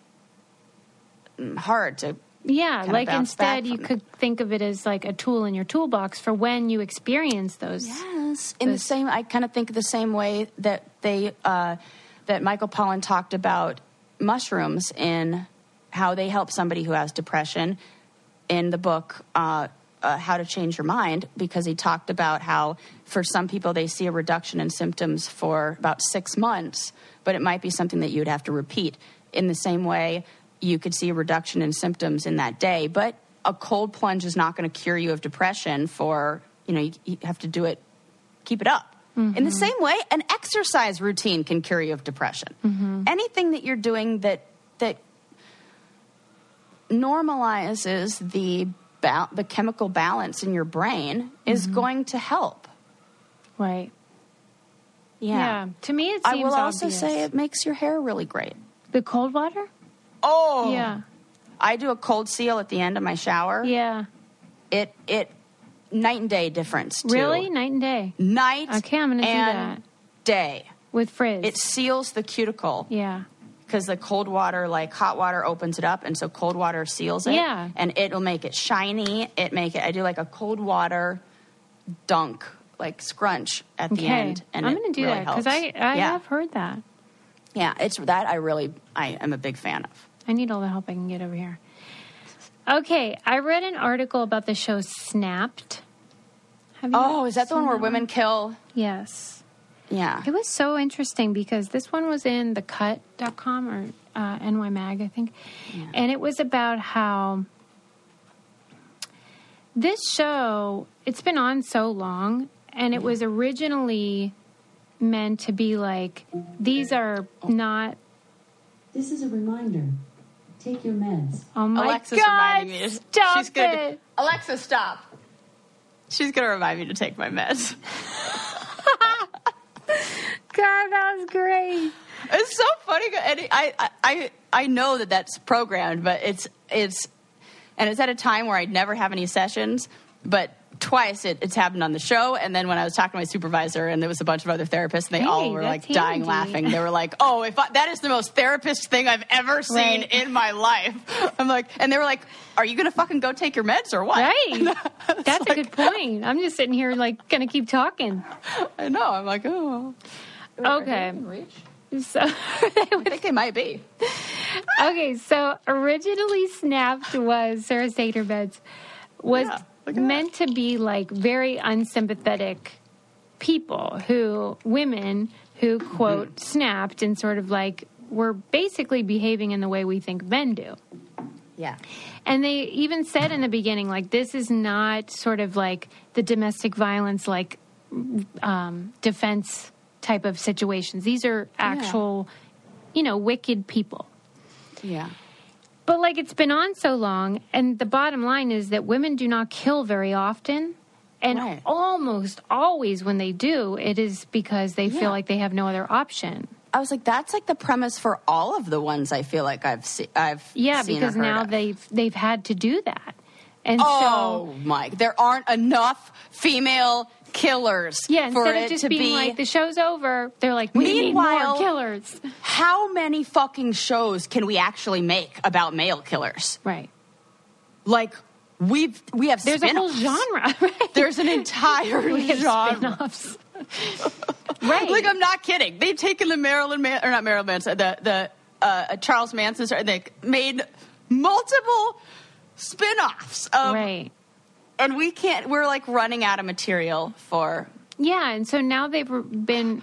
hard to... Yeah, like instead you could think of it as like a tool in your toolbox for when you experience those. Yes, in the same, I kind of think the same way that they, that Michael Pollan talked about mushrooms in how they help somebody who has depression in the book, How to Change Your Mind, because he talked about how for some people they see a reduction in symptoms for about 6 months, but it might be something that you'd have to repeat in the same way. You could see a reduction in symptoms in that day, but a cold plunge is not going to cure you of depression for, you know, you have to do it, keep it up. Mm-hmm. In the same way, an exercise routine can cure you of depression. Mm-hmm. Anything that you're doing that normalizes the chemical balance in your brain is going to help. Right. Yeah. To me, it seems obvious. I will also say it makes your hair really great. The cold water? Oh yeah, I do a cold seal at the end of my shower. Yeah, it night and day difference. Too. Really, night and day. Night. Okay, I'm gonna do that. Day with frizz. It seals the cuticle. Yeah, because the cold water, like hot water, opens it up, and so cold water seals it. Yeah, and it'll make it shiny. I do like a cold water dunk, like scrunch at the end, and I'm gonna do really that because I have heard that. Yeah, it's that I am a big fan of. I need all the help I can get over here. Okay, I read an article about the show Snapped. Is that the one where women kill? Yes. Yeah. It was so interesting because this one was in thecut.com or NY Mag, I think. Yeah. And it was about how this show, it's been on so long, and it was originally meant to be like, these are not... This is a reminder. Take your meds. Oh my Alexa's God, reminding me to, stop she's gonna, it. Alexa, stop. She's going to remind me to take my meds. God, that was great. It's so funny. And I know that that's programmed, but it's at a time where I'd never have any sessions, but twice it's happened on the show, and then when I was talking to my supervisor, and there was a bunch of other therapists, and they all were like dying laughing. They were like, oh, that is the most therapist thing I've ever seen in my life. I'm like, and they were like, are you gonna fucking go take your meds or what? Right. That's like, a good point. I'm just sitting here like gonna keep talking. I know. I'm like, oh, okay. So I think they might be. Okay, so originally Snapped was Sarah Saterbed's meant to be like very unsympathetic people women who quote snapped and sort of like were basically behaving in the way we think men do. Yeah. And they even said in the beginning, like, this is not sort of like the domestic violence, like defense type of situations. These are actual, you know, wicked people. Yeah. But, like, it's been on so long, and the bottom line is that women do not kill very often, and almost always when they do, it is because they feel like they have no other option. I was like, that's, like, the premise for all of the ones I feel like I've seen or heard of. Yeah, because now they've had to do that. And there aren't enough female killers for it just to be like the show's over. They're like, we need more killers. How many fucking shows can we actually make about male killers? Right. Like we have there's spin-offs. A whole genre. Right? There's an entire genre. Right. Like I'm not kidding. They've taken the Charles Manson, and they made multiple spin-offs of and we can't, we're like running out of material for. Yeah, and so now they've been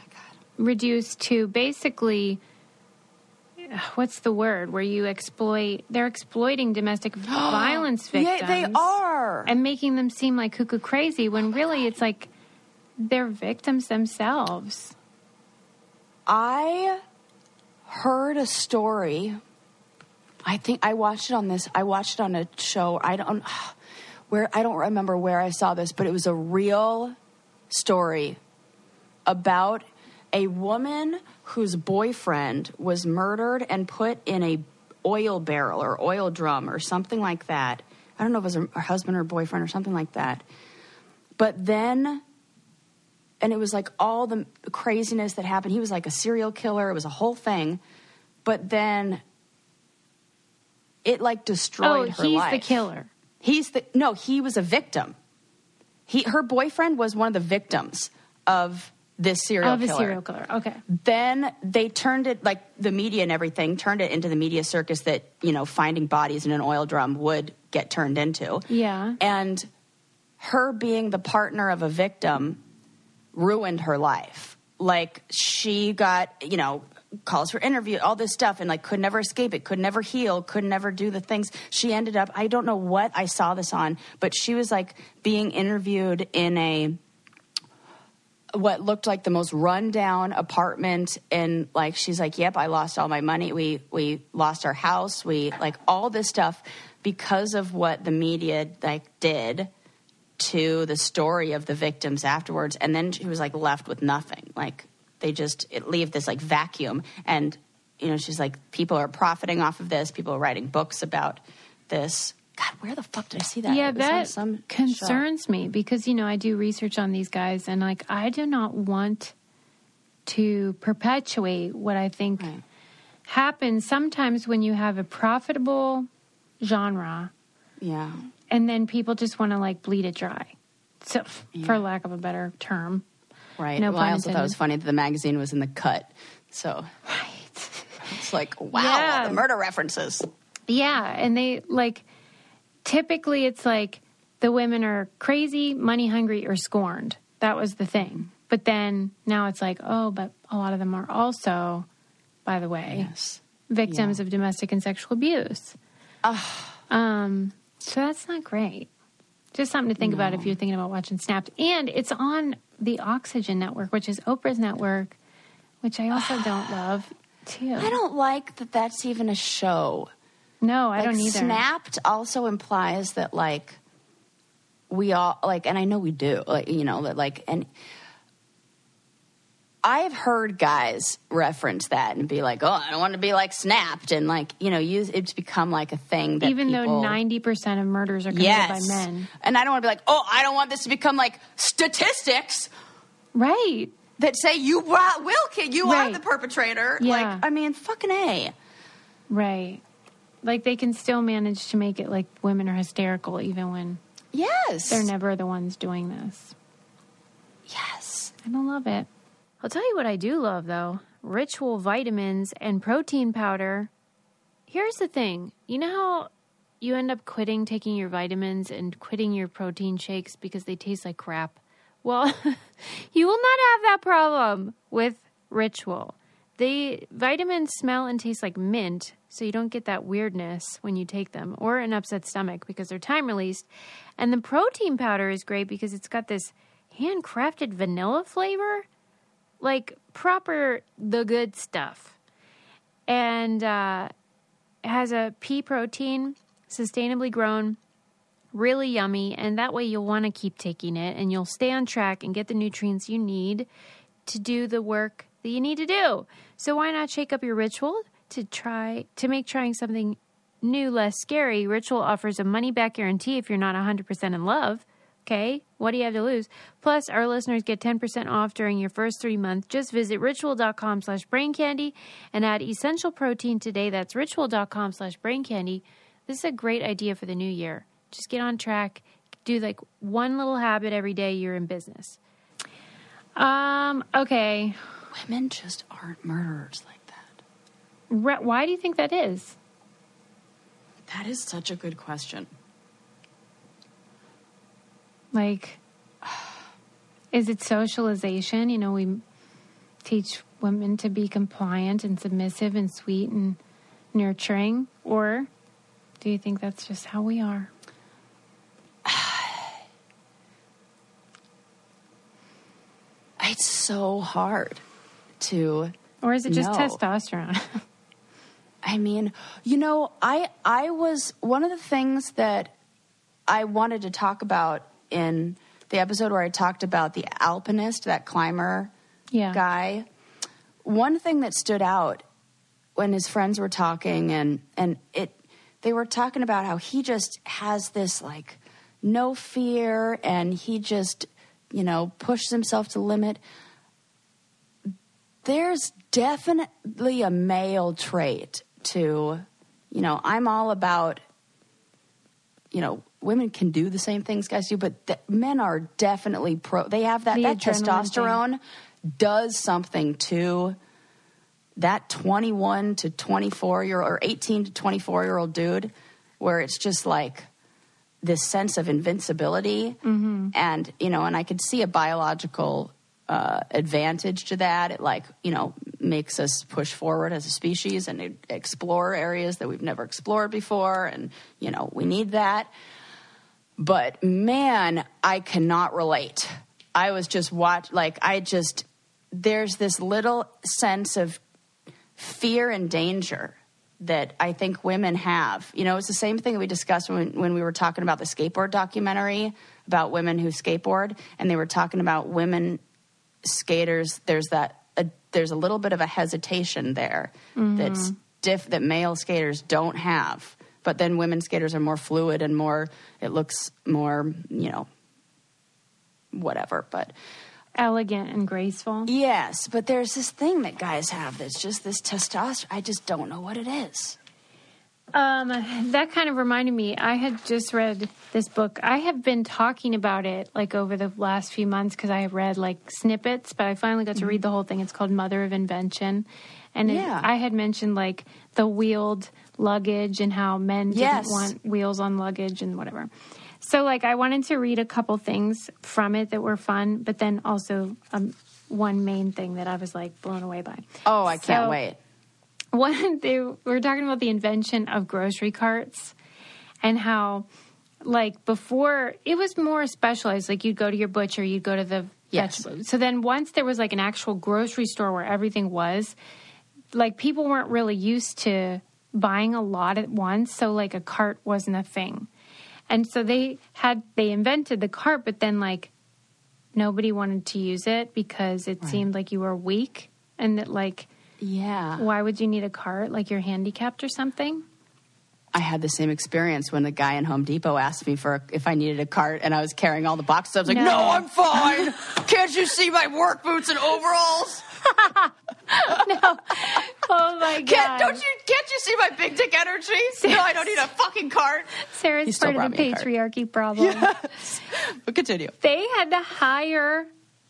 reduced to basically, what's the word, where you exploit, they're exploiting domestic violence victims. Yeah, they are. And making them seem like cuckoo crazy when really it's like they're victims themselves. I heard a story. I think I watched it on this. I watched it on a show. I don't remember where I saw this, but it was a real story about a woman whose boyfriend was murdered and put in a oil barrel or oil drum or something like that. I don't know if it was her husband or boyfriend or something like that. But then, and it was like all the craziness that happened. He was like a serial killer. It was a whole thing. But then it like destroyed her life. He's the killer. He was a victim. Her boyfriend was one of the victims of this serial killer. Okay. Then they turned it, like the media and everything, turned it into the media circus that, you know, finding bodies in an oil drum would get turned into. Yeah. And her being the partner of a victim ruined her life. Like she got, you know, calls for interview, all this stuff, and like could never escape it, could never heal, could never do the things. She ended up, I don't know what I saw this on, but she was like being interviewed in what looked like the most run-down apartment, and like she's like, yep, I lost all my money, we lost our house, we like all this stuff because of what the media like did to the story of the victims afterwards. And then she was like left with nothing. Like they just leave this like vacuum, and you know, she's like, people are profiting off of this, people are writing books about this. God, where the fuck did I see that? Yeah, that concerns me because, you know, I do research on these guys, and like, I do not want to perpetuate what I think happens sometimes when you have a profitable genre. Yeah. And then people just want to like bleed it dry. So, for lack of a better term. Right. No, well, I also thought it was funny that the magazine was in the cut. So. Right. It's like, wow, all the murder references. Yeah. And they like, typically, it's like the women are crazy, money hungry, or scorned. That was the thing. But then now it's like, oh, but a lot of them are also, by the way, victims of domestic and sexual abuse. So that's not great. Just something to think about if you're thinking about watching Snapped. And it's on the Oxygen Network, which is Oprah's network, which I also don't love, too. I don't like that that's even a show. No, I don't either. Snapped also implies that, like, we all, like, and I know we do, like, you know, that, like, and I've heard guys reference that and be like, oh, I don't want to be, like, snapped. And, like, you know, it's become, like, a thing that even people, though 90% of murders are committed by men. And I don't want to be like, oh, I don't want this to become, like, statistics. Right. That say you are the perpetrator. Yeah. Like, I mean, fucking A. Right. Like, they can still manage to make it like women are hysterical even when they're never the ones doing this. Yes. I don't love it. I'll tell you what I do love, though. Ritual vitamins and protein powder. Here's the thing. You know how you end up quitting taking your vitamins and quitting your protein shakes because they taste like crap? Well, you will not have that problem with Ritual. The vitamins smell and taste like mint, so you don't get that weirdness when you take them, or an upset stomach because they're time-released. And the protein powder is great because it's got this handcrafted vanilla flavor, like proper the good stuff. And it has a pea protein, sustainably grown, really yummy, and that way you'll want to keep taking it, and you'll stay on track and get the nutrients you need to do the work that you need to do. So why not shake up your Ritual to make trying something new less scary? Ritual offers a money-back guarantee if you're not 100% in love. Okay, what do you have to lose? Plus, our listeners get 10% off during your first 3 months. Just visit ritual.com/braincandy and add essential protein today. That's ritual.com/braincandy. This is a great idea for the new year. Just get on track. Do like one little habit every day. You're in business. Okay. Women just aren't murderers like that. Why do you think that is? That is such a good question. Like, is it socialization? You know, we teach women to be compliant and submissive and sweet and nurturing? Or do you think that's just how we are? It's so hard to... Or is it just testosterone? I mean, you know, I was... One of the things that I wanted to talk about in the episode where I talked about the alpinist, that climber guy, one thing that stood out when his friends were talking and they were talking about how he just has this, like, no fear and he just... you know, pushes himself to the limit. There's definitely a male trait to, you know, I'm all about, you know, women can do the same things guys do, but men are definitely they have that testosterone thing. Does something to that 21 to 24 year old or 18 to 24 year old dude where it's just like, this sense of invincibility and, you know, and I could see a biological advantage to that. It like, you know, makes us push forward as a species and explore areas that we've never explored before. And, you know, we need that. But man, I cannot relate. I was just there's this little sense of fear and danger that I think women have. You know, it's the same thing we discussed when we were talking about the skateboard documentary about women who skateboard, and they were talking about women skaters. There's there's a little bit of a hesitation there that's that male skaters don't have. But then women skaters are more fluid and more, it looks more, you know, whatever, but... elegant and graceful. Yes, but there's this thing that guys have that's just this testosterone. I just don't know what it is. That kind of reminded me. I had just read this book. I have been talking about it like over the last few months because I have read like snippets, but I finally got to read the whole thing. It's called Mother of Invention. And I had mentioned like the wheeled luggage and how men didn't want wheels on luggage and whatever. So, like, I wanted to read a couple things from it that were fun, but then also one main thing that I was, like, blown away by. Oh, I can't wait. One, they were talking about the invention of grocery carts and how, like, before, it was more specialized. Like, you'd go to your butcher, you'd go to the vegetables. So then once there was, like, an actual grocery store where everything was, like, people weren't really used to buying a lot at once, so, like, a cart wasn't a thing. And so they invented the cart, but then like nobody wanted to use it because it seemed like you were weak and that like, why would you need a cart? Like you're handicapped or something? I had the same experience when the guy in Home Depot asked me if I needed a cart and I was carrying all the boxes. I was like, no I'm fine. Can't you see my work boots and overalls? No. Oh my God. Can't you see my big dick energy? Sarah's, no, I don't need a fucking cart. Sarah's part of the patriarchy problem. Yes. But continue. They had to hire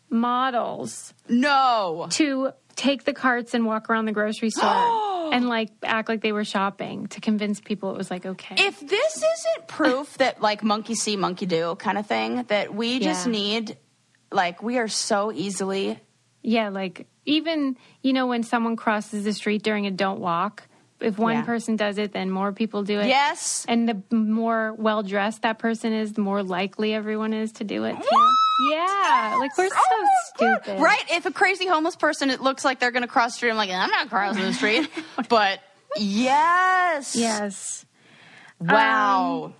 models. No. To take the carts and walk around the grocery store and like act like they were shopping to convince people it was like okay. If this isn't proof that like monkey see, monkey do kind of thing, that we just need, like we are so easily. Yeah, like even, you know, when someone crosses the street during a don't walk, if one person does it, then more people do it. Yes. And the more well-dressed that person is, the more likely everyone is to do it, too. What? Yeah. Like, we're so stupid. Right? If a crazy homeless person, it looks like they're going to cross the street, I'm like, I'm not crossing the street. But, yes. Yes. Wow.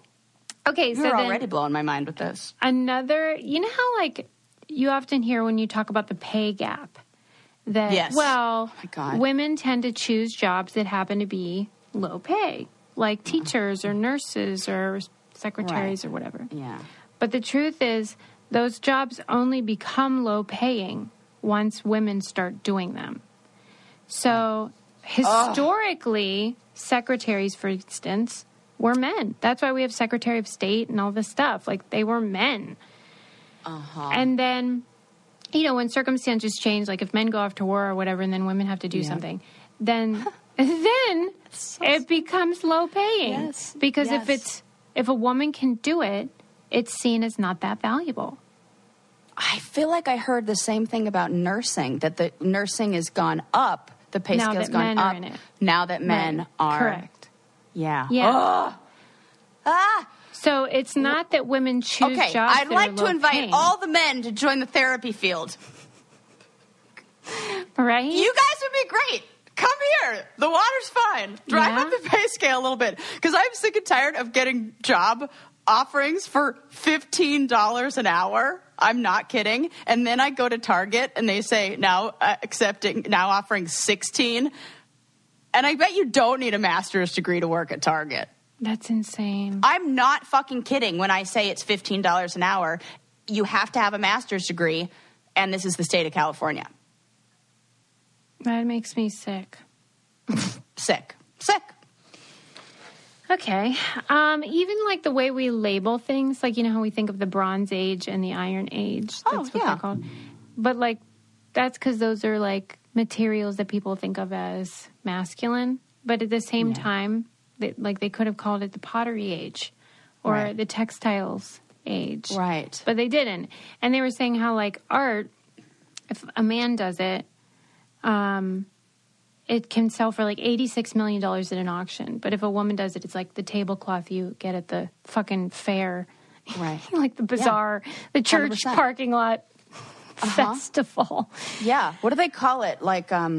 Okay, so you're already blowing my mind with this. Another, you know how, like, you often hear when you talk about the pay gap that, well, oh my God, women tend to choose jobs that happen to be low pay, like teachers or nurses or secretaries or whatever. Yeah. But the truth is those jobs only become low paying once women start doing them. So historically, secretaries, for instance, were men. That's why we have Secretary of State and all this stuff. Like they were men. And then, you know, when circumstances change, like if men go off to war or whatever, and then women have to do something, then it becomes low paying. Yes. Because if a woman can do it, it's seen as not that valuable. I feel like I heard the same thing about nursing, that the nursing has gone up, the pay scale has gone up now that men are. Correct. Yeah. Yeah. Oh. Ah. So it's not that women choose jobs. Okay, I'd like to invite all the men to join the therapy field. Right? You guys would be great. Come here. The water's fine. Drive up the pay scale a little bit. Because I'm sick and tired of getting job offerings for $15 an hour. I'm not kidding. And then I go to Target and they say, now offering $16. And I bet you don't need a master's degree to work at Target. That's insane. I'm not fucking kidding when I say it's $15 an hour. You have to have a master's degree, and this is the state of California. That makes me sick. Sick. Okay. Even like the way we label things, like, you know how we think of the Bronze Age and the Iron Age. That's what they're called. But like, that's because those are like materials that people think of as masculine. But at the same time, they could have called it the pottery age or the textiles age. Right. But they didn't. And they were saying how like art, if a man does it, it can sell for like $86 million at an auction. But if a woman does it, it's like the tablecloth you get at the fucking fair. Right. Like the bazaar, the church 100%. Parking lot festival. Yeah. What do they call it? Like, what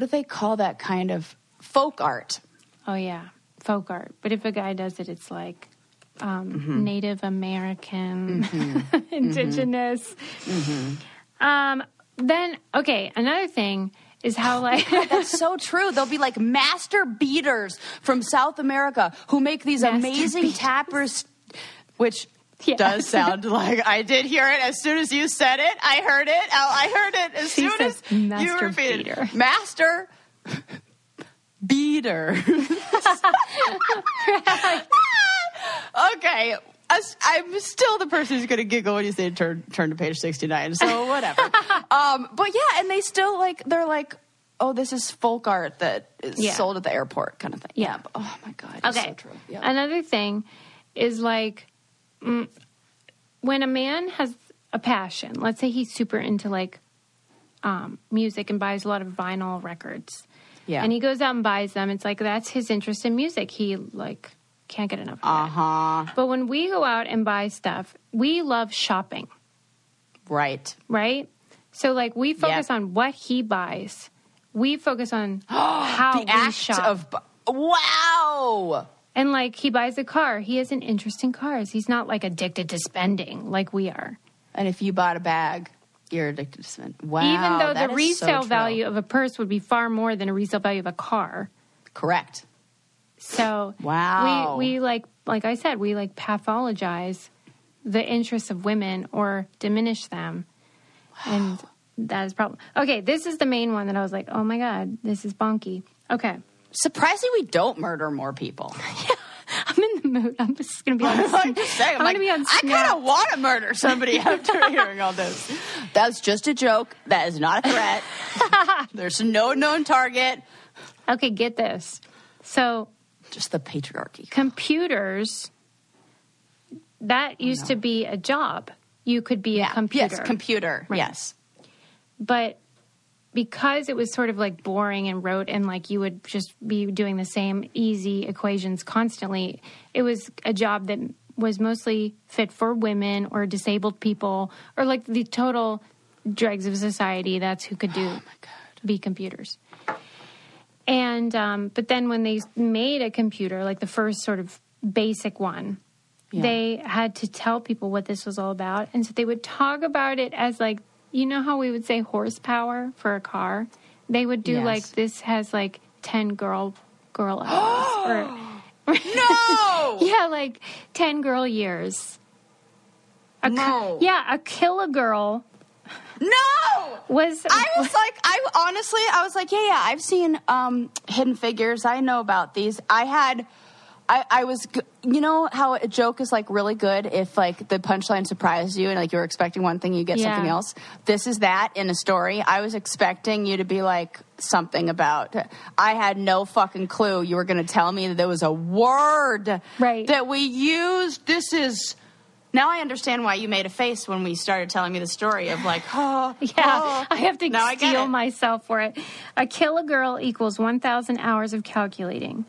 do they call that kind of folk art? Oh, yeah. Folk art. But if a guy does it, it's like Native American, indigenous. Mm-hmm. Then, okay, another thing is how like... God, that's so true. There'll be like master beaters from South America who make these amazing tappers, which does sound like... I did hear it as soon as you said it. I heard it. I heard it as soon as you repeated it. Master beater. Okay. I'm still the person who's going to giggle when you say turn to page 69, so whatever. But yeah, and they still like, they're like, oh, this is folk art that is sold at the airport kind of thing. Yeah. But, oh my God. Okay. It's so true. Yep. Another thing is like when a man has a passion, let's say he's super into like music and buys a lot of vinyl records. Yeah. And he goes out and buys them. It's like, that's his interest in music. He like... can't get enough of that. But when we go out and buy stuff, we love shopping. Right. Right? So, like, we focus on what he buys. We focus on how we shop. Wow! And, like, he buys a car. He has an interest in cars. He's not, like, addicted to spending like we are. And if you bought a bag, you're addicted to spending. Wow, even though the resale value of a purse would be far more than a resale value of a car. Correct. So we like I said, we like pathologize the interests of women or diminish them. Wow. And that is a problem. Okay, this is the main one that I was like, oh my God, this is bonky. Okay. Surprisingly, we don't murder more people. Yeah. I'm in the mood. I'm just going to be on I'm like, be on Snapped. I kind of want to murder somebody after hearing all this. That's just a joke. That is not a threat. There's no known target. Okay, get this. So... just the patriarchy. Computers, that used to be a job. You could be a computer. Yes, computer. Right. Yes. But because it was sort of like boring and rote and like you would just be doing the same easy equations constantly, it was a job that was mostly fit for women or disabled people or like the total dregs of society. That's who could be computers. And, but then when they made a computer, like the first sort of basic one, they had to tell people what this was all about. And so they would talk about it as like, you know how we would say horsepower for a car? They would do like, this has like 10 girl hours. Or, no! Yeah, like 10 girl years. A killer girl. No! I was like, yeah, I've seen Hidden Figures. I know about these. You know how a joke is like really good if like the punchline surprised you and like you were expecting one thing, you get something else. This is that in a story. I was expecting you to be like something about, I had no fucking clue you were going to tell me that there was a word that we used. This is Now I understand why you made a face when we started telling me the story of like, oh, yeah, oh. I have to now steel myself for it. A killer girl equals 1,000 hours of calculating.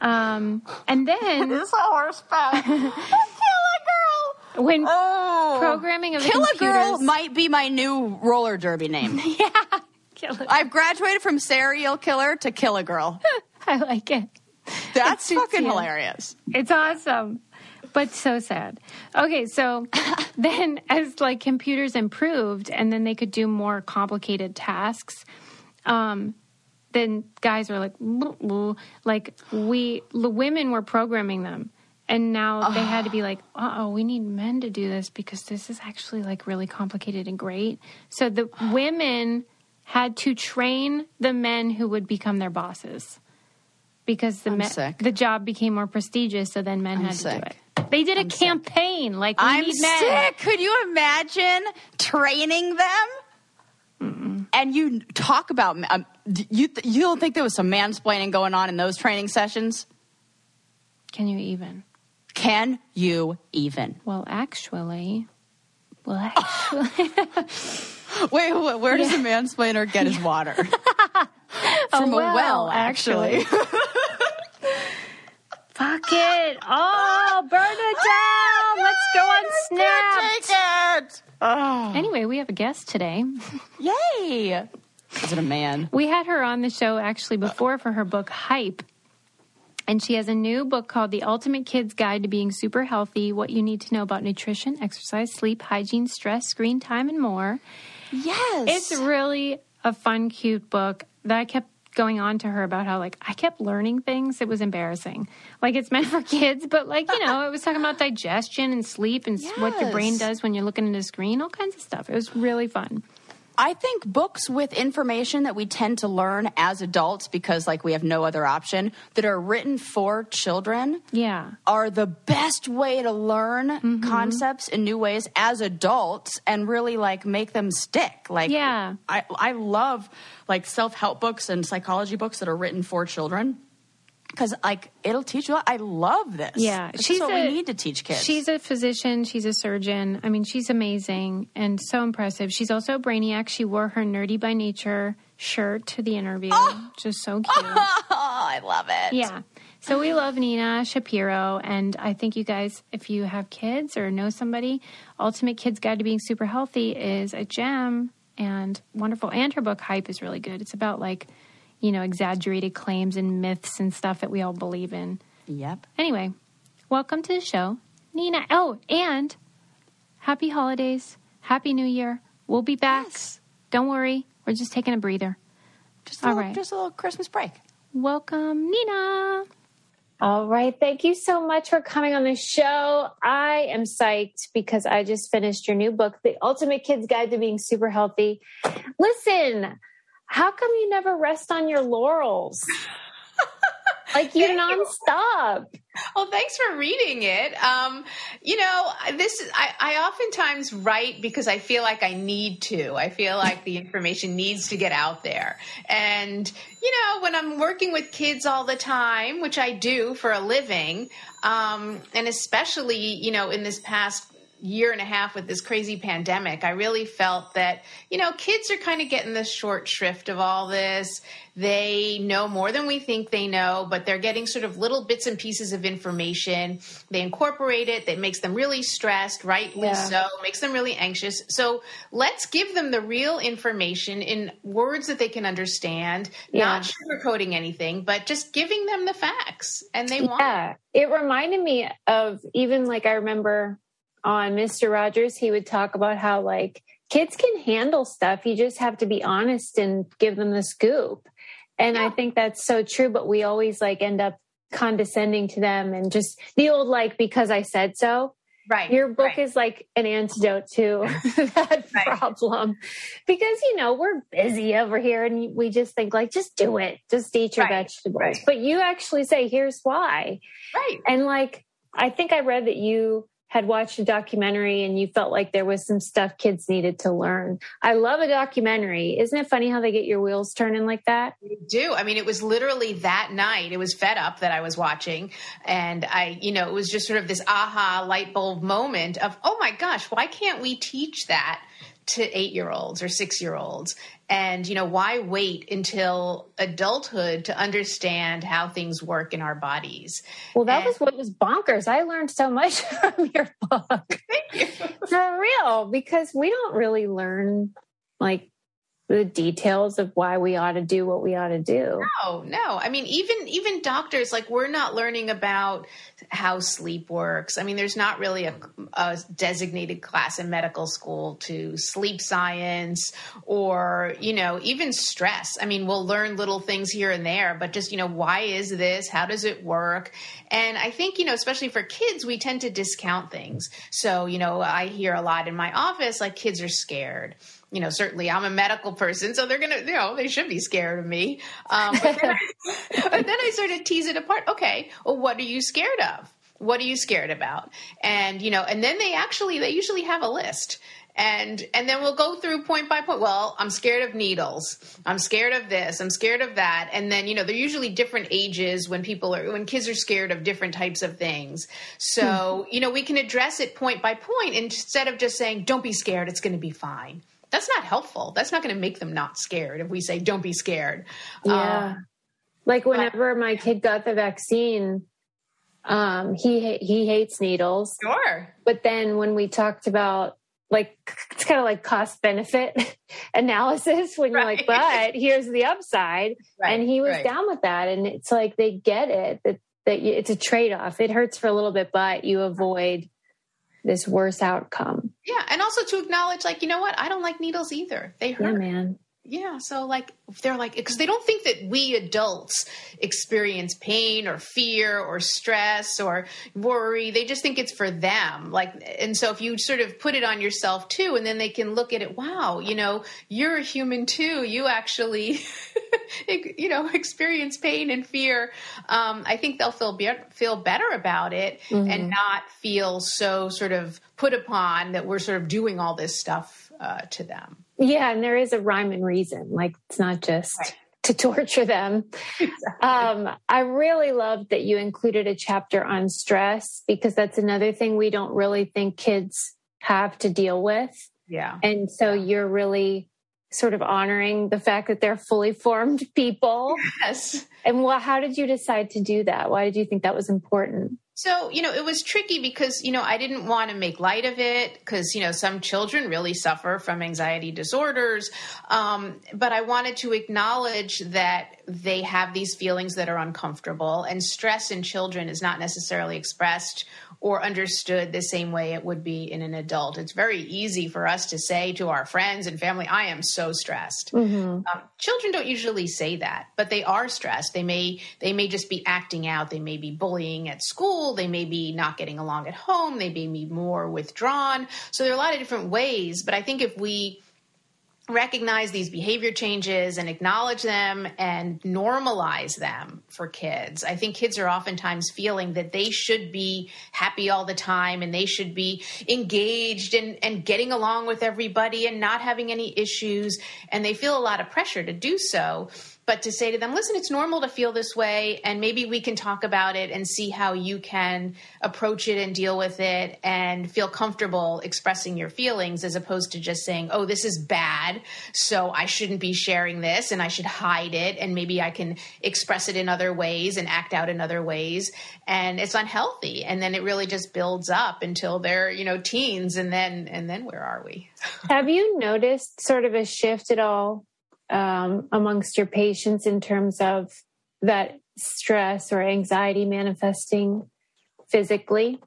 And then this is a horseback. A killer girl. When programming of the computers. Killer girl might be my new roller derby name. Yeah, killer girl. I've graduated from serial killer to killer girl. I like it. That's fucking hilarious. It's awesome. But so sad. Okay, so then as like computers improved and then they could do more complicated tasks, then guys were like women were programming them. And now they had to be like, uh-oh, we need men to do this because this is actually like really complicated and great. So the women had to train the men who would become their bosses because the job became more prestigious. So then men had to do it. They did a campaign like we need men. I'm sick. Could you imagine training them? Mm-mm. And you talk about you don't think there was some mansplaining going on in those training sessions? Can you even? Can you even? Well, actually. Wait, where does a mansplainer get his water? From a well, actually. Fuck it. Oh, burn it down. Let's go on Snapped. I can't take it. Oh. Anyway, we have a guest today. Yay. Is it a man? We had her on the show actually before for her book, Hype. And she has a new book called The Ultimate Kids' Guide to Being Super Healthy, What You Need to Know About Nutrition, Exercise, Sleep, Hygiene, Stress, Screen Time, and More. Yes. It's really a fun, cute book that I kept going on to her about how, like, I kept learning things. It was embarrassing. Like, it's meant for kids, but, like, you know, it was talking about digestion and sleep and what your brain does when you're looking at a screen, all kinds of stuff. It was really fun. I think books with information that we tend to learn as adults because, like, we have no other option that are written for children are the best way to learn concepts in new ways as adults and really, like, make them stick. Like, I love, like, self-help books and psychology books that are written for children because, like, it'll teach you. I love this. Yeah. She's what we need to teach kids. She's a physician. She's a surgeon. I mean, she's amazing and so impressive. She's also a brainiac. She wore her Nerdy by Nature shirt to the interview. Oh! Just so cute. Oh, I love it. Yeah. So we love Nina Shapiro. And I think you guys, if you have kids or know somebody, Ultimate Kids Guide to Being Super Healthy is a gem and wonderful. And her book, Hype, is really good. It's about, like, you know, exaggerated claims and myths and stuff that we all believe in. Yep. Anyway, welcome to the show, Nina. Oh, and happy holidays. Happy New Year. We'll be back. Yes. Don't worry. We're just taking a breather. Just a little Christmas break. Welcome, Nina. All right. Thank you so much for coming on the show. I am psyched because I just finished your new book, The Ultimate Kids Guide to Being Super Healthy. Listen, how come you never rest on your laurels? Like, you're nonstop. Well, thanks for reading it. You know, I oftentimes write because I feel like I need to. I feel like the information needs to get out there. And, you know, when I'm working with kids all the time, which I do for a living, and especially, you know, in this past year and a half with this crazy pandemic, I really felt that, you know, kids are kind of getting the short shrift of all this. They know more than we think they know, but they're getting sort of little bits and pieces of information. They incorporate it. That makes them really stressed, rightly so, makes them really anxious. So let's give them the real information in words that they can understand, not sugarcoating anything, but just giving them the facts. And they want it. It reminded me of even, like, I remember on Mr. Rogers, he would talk about how, like, kids can handle stuff. You just have to be honest and give them the scoop. And I think that's so true. But we always, like, end up condescending to them and just the old, like, because I said so. Right. Your book is like an antidote to that problem because, you know, we're busy over here and we just think, like, just do it. Just eat your vegetables. Right. But you actually say, here's why. Right. And, like, I think I read that you had watched a documentary and you felt like there was some stuff kids needed to learn. I love a documentary. Isn't it funny how they get your wheels turning like that? They do. I mean, it was literally that night. It was Fed Up that I was watching. And I, you know, it was just sort of this aha light bulb moment of, oh my gosh, why can't we teach that to 8-year-olds or 6-year-olds? And, you know, why wait until adulthood to understand how things work in our bodies? Well, that was what was bonkers. I learned so much from your book. Thank you. For real, because we don't really learn, like, the details of why we ought to do what we ought to do. No. I mean, even doctors, like, we're not learning about how sleep works. I mean, there's not really a designated class in medical school to sleep science or, you know, even stress. I mean, we'll learn little things here and there, but just, you know, why is this? How does it work? And I think, you know, especially for kids, we tend to discount things. So, you know, I hear a lot in my office, like, kids are scared. You know, certainly I'm a medical person, so they're going to, you know, they should be scared of me. But then I sort of tease it apart. Okay, well, what are you scared of? What are you scared about? And, you know, and then they usually have a list. And then we'll go through point by point. Well, I'm scared of needles. I'm scared of this. I'm scared of that. And then, you know, they're usually different ages when kids are scared of different types of things. So, you know, we can address it point by point instead of just saying, don't be scared. It's going to be fine. That's not helpful. That's not going to make them not scared if we say, don't be scared. Yeah. Like whenever my kid got the vaccine, he hates needles. Sure. But then when we talked about, like, it's kind of like cost benefit analysis when you're like, but here's the upside. Right. And he was down with that. And it's like, they get it, that it's a trade-off. It hurts for a little bit, but you avoid this worse outcome. Yeah. And also to acknowledge, like, you know what? I don't like needles either. They hurt. Yeah, man. Yeah. So, like, they're like, because they don't think that we adults experience pain or fear or stress or worry. They just think it's for them. Like, and so if you sort of put it on yourself too, and then they can look at it, wow, you know, you're a human too. You actually, you know, experience pain and fear. I think they'll feel better about it and not feel so sort of put upon that we're sort of doing all this stuff to them. Yeah. And there is a rhyme and reason. Like, it's not just to torture them. Exactly. I really loved that you included a chapter on stress, because that's another thing we don't really think kids have to deal with. Yeah. And so you're really sort of honoring the fact that they're fully formed people. Yes. And how did you decide to do that? Why did you think that was important? So, you know, it was tricky because, you know, I didn't want to make light of it because, you know, some children really suffer from anxiety disorders. But I wanted to acknowledge that they have these feelings that are uncomfortable, and stress in children is not necessarily expressed or understood the same way it would be in an adult. It's very easy for us to say to our friends and family, I am so stressed. Children don't usually say that, but they are stressed. They may just be acting out. They may be bullying at school. They may be not getting along at home. They may be more withdrawn. So there are a lot of different ways, but I think if we recognize these behavior changes and acknowledge them and normalize them for kids. I think kids are oftentimes feeling that they should be happy all the time and they should be engaged and getting along with everybody and not having any issues. And they feel a lot of pressure to do so. But to say to them, listen, it's normal to feel this way, and maybe we can talk about it and see how you can approach it and deal with it and feel comfortable expressing your feelings, as opposed to just saying, oh, this is bad, so I shouldn't be sharing this and I should hide it, and maybe I can express it in other ways and act out in other ways. And it's unhealthy. And then it really just builds up until they're, you know, teens. And then where are we? Have you noticed sort of a shift at all amongst your patients in terms of that stress or anxiety manifesting physically?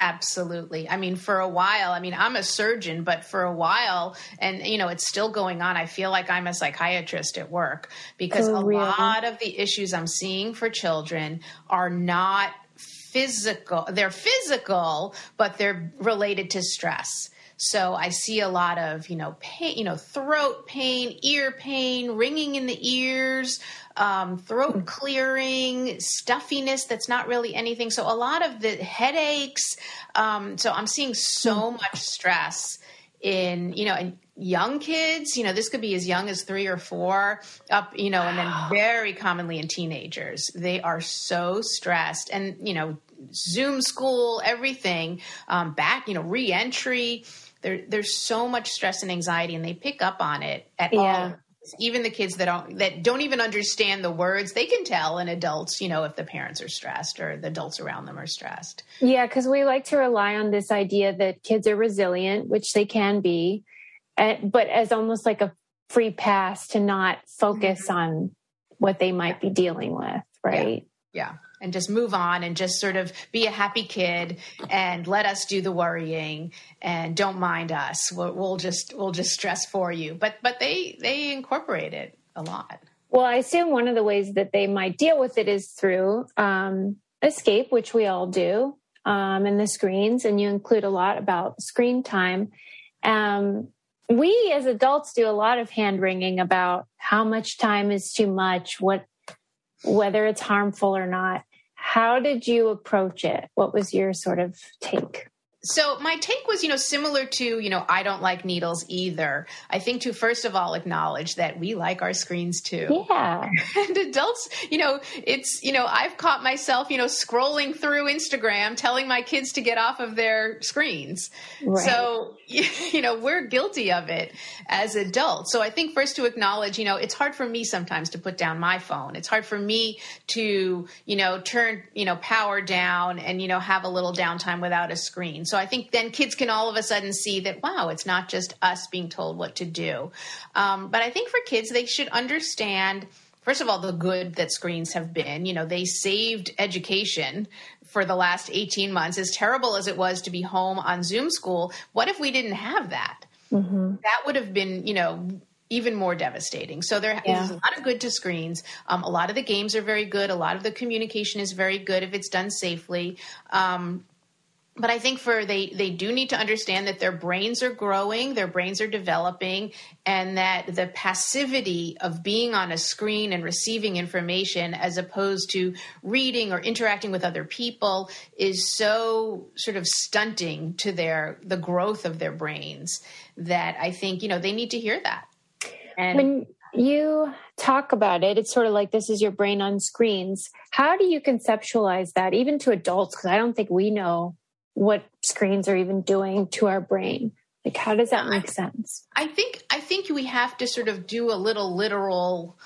Absolutely. I mean, for a while, I'm a surgeon, but for a while, and you know, it's still going on. I feel like I'm a psychiatrist at work, because lot of the issues I'm seeing for children are not physical. They're physical, but they're related to stress. So I see a lot of, pain, throat pain, ear pain, ringing in the ears, throat clearing, stuffiness that's not really anything. So a lot of the headaches. So I'm seeing so much stress in, in young kids, this could be as young as 3 or 4 up, and then very commonly in teenagers. They are so stressed and, Zoom school, everything, back, reentry. There's so much stress and anxiety, and they pick up on it at all. Even the kids that don't even understand the words, they can tell in adults, if the parents are stressed or the adults around them are stressed. Yeah, because we like to rely on this idea that kids are resilient, which they can be, but as almost like a free pass to not focus on what they might be dealing with, right? Yeah. And just move on and just sort of be a happy kid and let us do the worrying and don't mind us. We'll just stress for you. But they incorporate it a lot. Well, I assume one of the ways that they might deal with it is through escape, which we all do, and the screens. And you include a lot about screen time. We as adults do a lot of hand wringing about how much time is too much, whether it's harmful or not. How did you approach it? What was your sort of take? So my take was, similar to, I don't like needles either. I think to first of all acknowledge that we like our screens too. Yeah. And adults, it's, I've caught myself, scrolling through Instagram, telling my kids to get off of their screens. Right. So, we're guilty of it as adults. So I think first to acknowledge, it's hard for me sometimes to put down my phone. It's hard for me to, turn, power down and, have a little downtime without a screen. So I think then kids can all of a sudden see that, wow, it's not just us being told what to do. But I think for kids, they should understand, first of all, the good that screens have been. They saved education for the last 18 months. As terrible as it was to be home on Zoom school, what if we didn't have that? Mm-hmm. That would have been, even more devastating. So there is a lot of good to screens. A lot of the games are very good. A lot of the communication is very good if it's done safely. But I think they do need to understand that their brains are growing, their brains are developing, and that the passivity of being on a screen and receiving information as opposed to reading or interacting with other people is so sort of stunting to the growth of their brains that I think, they need to hear that. And when you talk about it, it's sort of like this is your brain on screens. How do you conceptualize that even to adults? Because I don't think we know what screens are even doing to our brain. Like, how does that make sense? I think we have to sort of do a little literal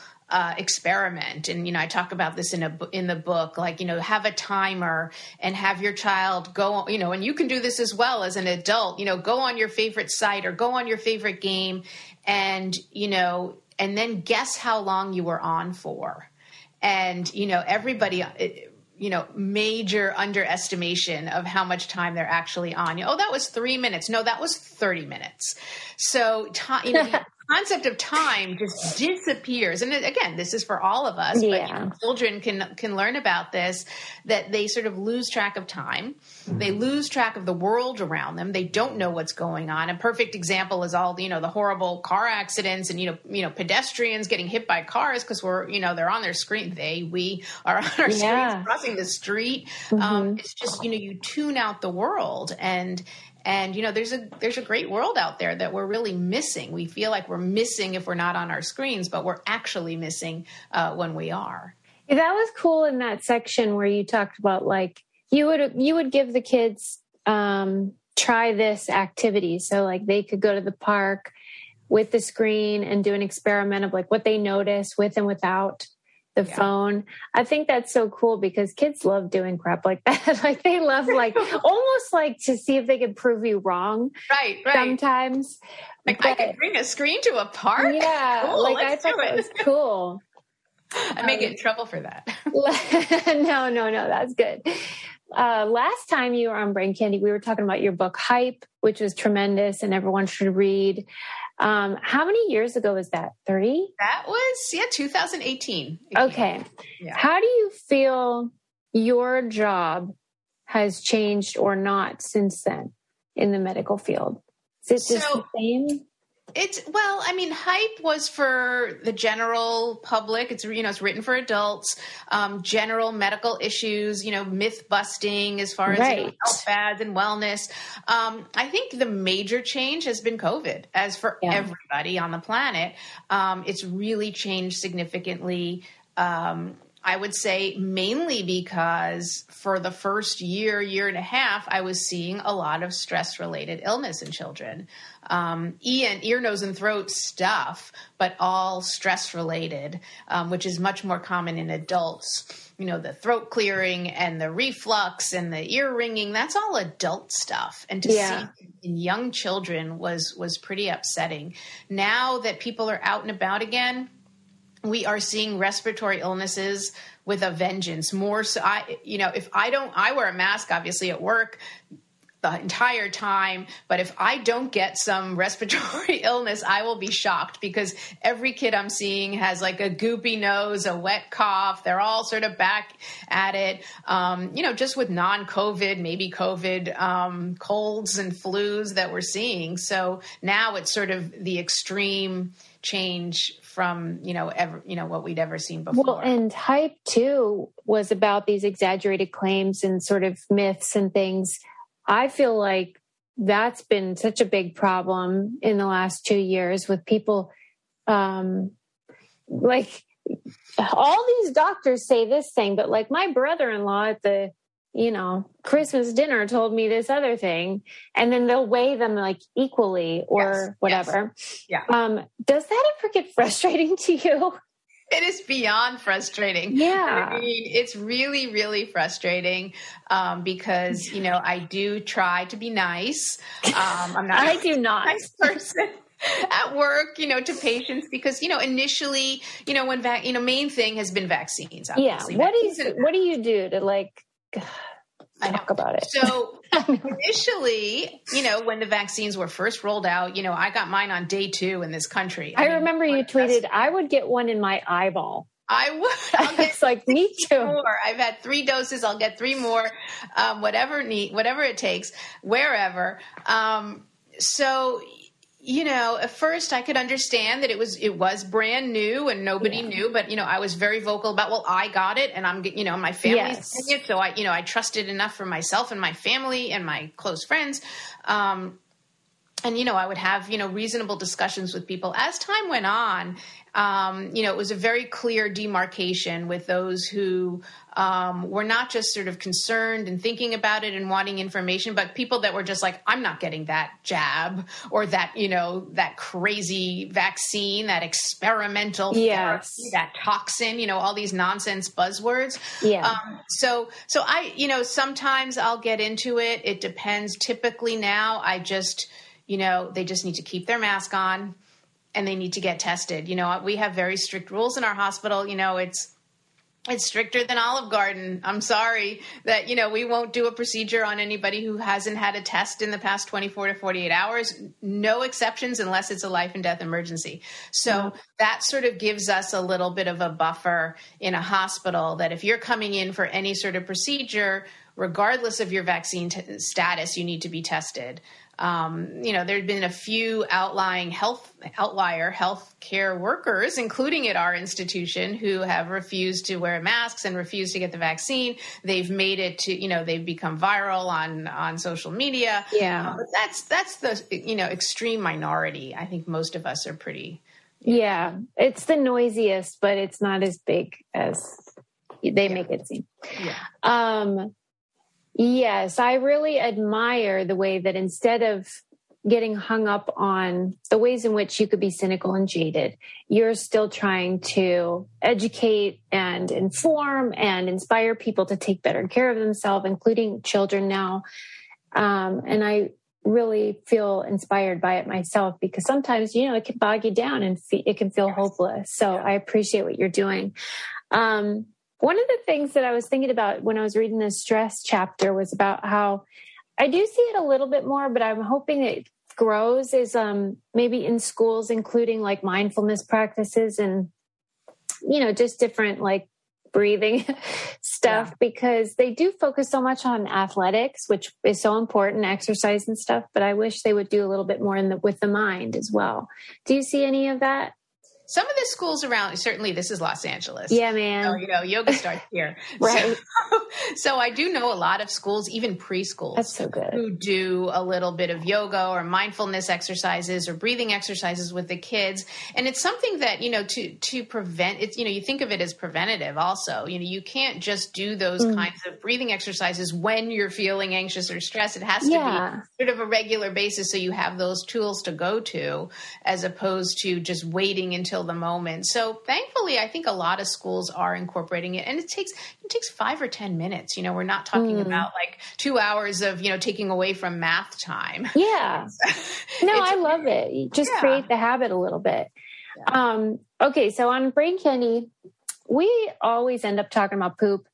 experiment. And, I talk about this in the book, like, have a timer and have your child go, and you can do this as well as an adult, go on your favorite site or go on your favorite game and, and then guess how long you were on for. And, everybody, major underestimation of how much time they're actually on. Oh, that was 3 minutes. No, that was 30 minutes. So the concept of time just disappears. And again, this is for all of us, but children can learn about this, that they sort of lose track of time. They lose track of the world around them. They don't know what's going on. A perfect example is all, the horrible car accidents and, pedestrians getting hit by cars because we're, they're on their screen. We are on our screens crossing the street. It's just, you tune out the world and, there's a great world out there that we're really missing. We feel like we're missing if we're not on our screens, but we're actually missing when we are. Yeah, that was cool in that section where you talked about like, you would give the kids, try this activity. So like they could go to the park with the screen and do an experiment of like what they notice with and without the phone. I think that's so cool because kids love doing crap like that. Like they love like almost like to see if they can prove you wrong. Right. Sometimes. Like but, I could bring a screen to a park. Yeah. Cool, like I thought it was cool. I may get in trouble for that. No, that's good. Last time you were on Brain Candy, we were talking about your book Hype, which was tremendous and everyone should read. How many years ago was that? 3? That was 2018. Okay. Yeah. How do you feel your job has changed or not since then in the medical field? This is the same? It's, well, I mean, Hype was for the general public. It's, you know, it's written for adults, general medical issues, you know, myth busting as far as you know, health fads and wellness. I think the major change has been COVID, as for everybody on the planet. It's really changed significantly. I would say mainly because for the first year, year and a half, I was seeing a lot of stress-related illness in children. Ear, nose, and throat stuff, but all stress-related, which is much more common in adults. You know, the throat clearing and the reflux and the ear ringing, that's all adult stuff. And to see in young children was pretty upsetting. Now that people are out and about again, we are seeing respiratory illnesses with a vengeance. More so, I wear a mask, obviously, at work the entire time. But if I don't get some respiratory illness, I will be shocked, because every kid I'm seeing has like a goopy nose, a wet cough. They're all sort of back at it, you know, just with non-COVID, maybe COVID colds and flus that we're seeing. So now it's sort of the extreme change from, you know, what we'd ever seen before. Well, and Hype too was about these exaggerated claims and sort of myths and things. I feel like that's been such a big problem in the last 2 years with people, like all these doctors say this thing, but like my brother-in-law at the, you know, Christmas dinner told me this other thing, and then they'll weigh them like equally or whatever. Yes. Yeah. Does that ever get frustrating to you? It is beyond frustrating. Yeah. I mean, it's really, really frustrating, because, you know, I do try to be nice. I'm not I do not. Nice person. At work, you know, to patients, because, you know, initially, you know, when main thing has been vaccines, obviously. Yeah. What do you do to like talk about it? So initially, you know, when the vaccines were first rolled out, you know, I got mine on day 2 in this country. I remember you tweeted, I would get one in my eyeball. I would. It's like, me too. More. I've had 3 doses. I'll get 3 more, whatever it takes, wherever. So, you know, at first I could understand that it was brand new and nobody knew, but, you know, I was very vocal about, well, I got it and I'm, you know, my family's getting it. So I, you know, I trusted enough for myself and my family and my close friends. And, you know, I would have, you know, reasonable discussions with people. As time went on, you know, it was a very clear demarcation with those who were not just sort of concerned and thinking about it and wanting information, but people that were just like, I'm not getting that jab or that, you know, that crazy vaccine, that experimental therapy, that toxin, you know, all these nonsense buzzwords. Yeah. So I, you know, sometimes I'll get into it. It depends. Typically now I just... you know, they just need to keep their mask on and they need to get tested. You know, we have very strict rules in our hospital. You know, it's stricter than Olive Garden. I'm sorry that, you know, we won't do a procedure on anybody who hasn't had a test in the past 24 to 48 hours. No exceptions unless it's a life and death emergency. So that sort of gives us a little bit of a buffer in a hospital that if you're coming in for any sort of procedure, regardless of your vaccine status, you need to be tested. You know, there'd been a few outlier healthcare workers, including at our institution, who have refused to wear masks and refused to get the vaccine. They've made it to, you know, they've become viral on social media. Yeah. But that's the, you know, extreme minority. I think most of us are pretty. Yeah. It's the noisiest, but it's not as big as they make it seem. Yeah. Yes, I really admire the way that instead of getting hung up on the ways in which you could be cynical and jaded, you're still trying to educate and inform and inspire people to take better care of themselves, including children now. And I really feel inspired by it myself, because sometimes, you know, it can bog you down and it can feel hopeless. So I appreciate what you're doing. One of the things that I was thinking about when I was reading the stress chapter was about how I do see it a little bit more, but I'm hoping it grows, is maybe in schools, including like mindfulness practices and, you know, just different like breathing stuff, because they do focus so much on athletics, which is so important, exercise and stuff, but I wish they would do a little bit more in the, with the mind as well. Do you see any of that? Some of the schools around, certainly this is Los Angeles. Yeah, man. So, you know, yoga starts here. Right. So I do know a lot of schools, even preschools, that's so good, who do a little bit of yoga or mindfulness exercises or breathing exercises with the kids. And it's something that, you know, to prevent it, you know, you think of it as preventative also. You know, you can't just do those kinds of breathing exercises when you're feeling anxious or stressed. It has to be sort of a regular basis. So you have those tools to go to, as opposed to just waiting until the moment. So thankfully, I think a lot of schools are incorporating it, and it takes 5 or 10 minutes. You know, we're not talking about like 2 hours of, you know, taking away from math time. Yeah. No, I love it. You just create the habit a little bit. Yeah. Okay. So on Brain Candy, we always end up talking about poop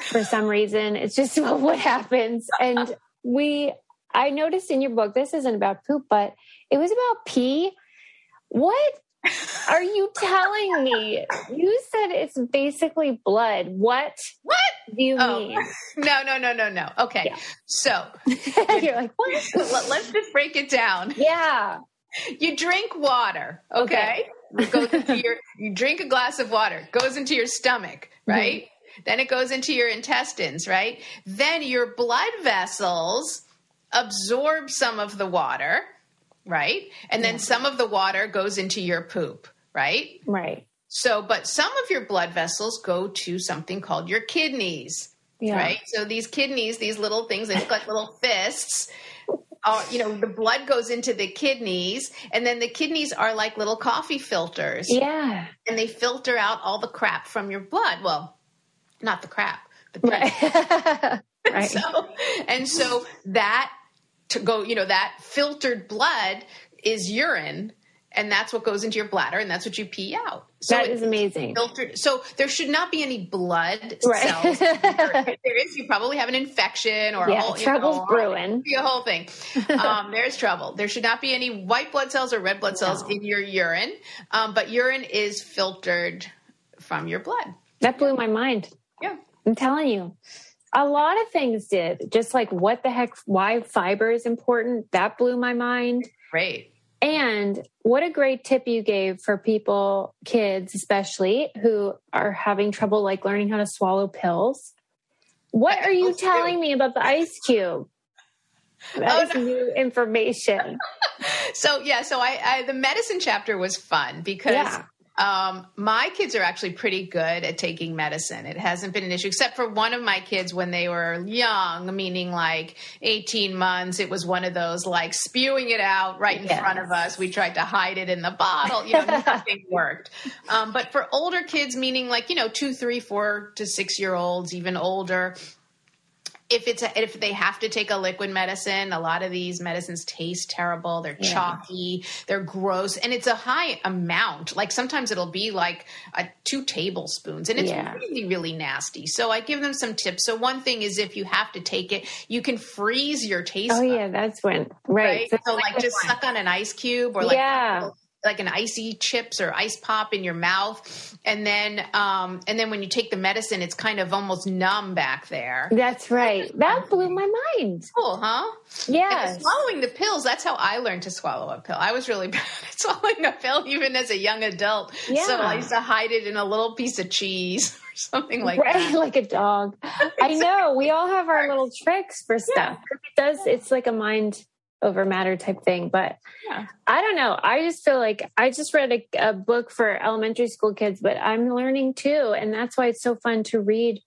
for some reason. It's just what happens. And I noticed in your book, this isn't about poop, but it was about pee. What are you telling me? You said it's basically blood. What do you mean? No. Okay. Yeah. So you're like, what? Let's just break it down. Yeah. You drink water. Okay. Goes into you drink a glass of water, goes into your stomach, right? Mm-hmm. Then it goes into your intestines, right? Then your blood vessels absorb some of the water, right? And then some of the water goes into your poop, right? Right. So, but some of your blood vessels go to something called your kidneys, right? So these kidneys, these little things, they look like little fists. You know, the blood goes into the kidneys, and then the kidneys are like little coffee filters. Yeah. And they filter out all the crap from your blood. Well, not the crap, the blood. Right. So that to go, you know, that filtered blood is urine, and that's what goes into your bladder, and that's what you pee out. So that is amazing. Filtered. So there should not be any blood cells. If there is, you probably have an infection or trouble's brewing. The whole thing. There's trouble. There should not be any white blood cells or red blood cells in your urine, but urine is filtered from your blood. That blew my mind. Yeah. I'm telling you. A lot of things did, just like what the heck, why fiber is important. That blew my mind. Great. And what a great tip you gave for people, kids especially, who are having trouble like learning how to swallow pills. What are you telling me about the ice cube? That is new information. So the medicine chapter was fun because... Yeah. My kids are actually pretty good at taking medicine. It hasn't been an issue, except for one of my kids when they were young, meaning like 18 months. It was one of those like spewing it out right in front of us. We tried to hide it in the bottle. You know, nothing worked. But for older kids, meaning like, you know, 2, 3, 4 to 6 year olds, even older, if they have to take a liquid medicine, a lot of these medicines taste terrible. They're chalky, they're gross, and it's a high amount. Like sometimes it'll be like 2 tablespoons, and it's really, really nasty. So I give them some tips. So one thing is if you have to take it, you can freeze your taste. Oh yeah, that's when right. So like just suck on an ice cube or like like an icy chips or ice pop in your mouth. And then when you take the medicine, it's kind of almost numb back there. That's right. That blew my mind. Cool, huh? Yeah. Swallowing the pills, that's how I learned to swallow a pill. I was really bad at swallowing a pill even as a young adult. Yeah. So I used to hide it in a little piece of cheese or something like that. Like a dog. I know. We all have our little tricks for stuff. It does. It's like a mind over matter type thing. But I don't know. I just feel like I just read a book for elementary school kids, but I'm learning too. And that's why it's so fun to read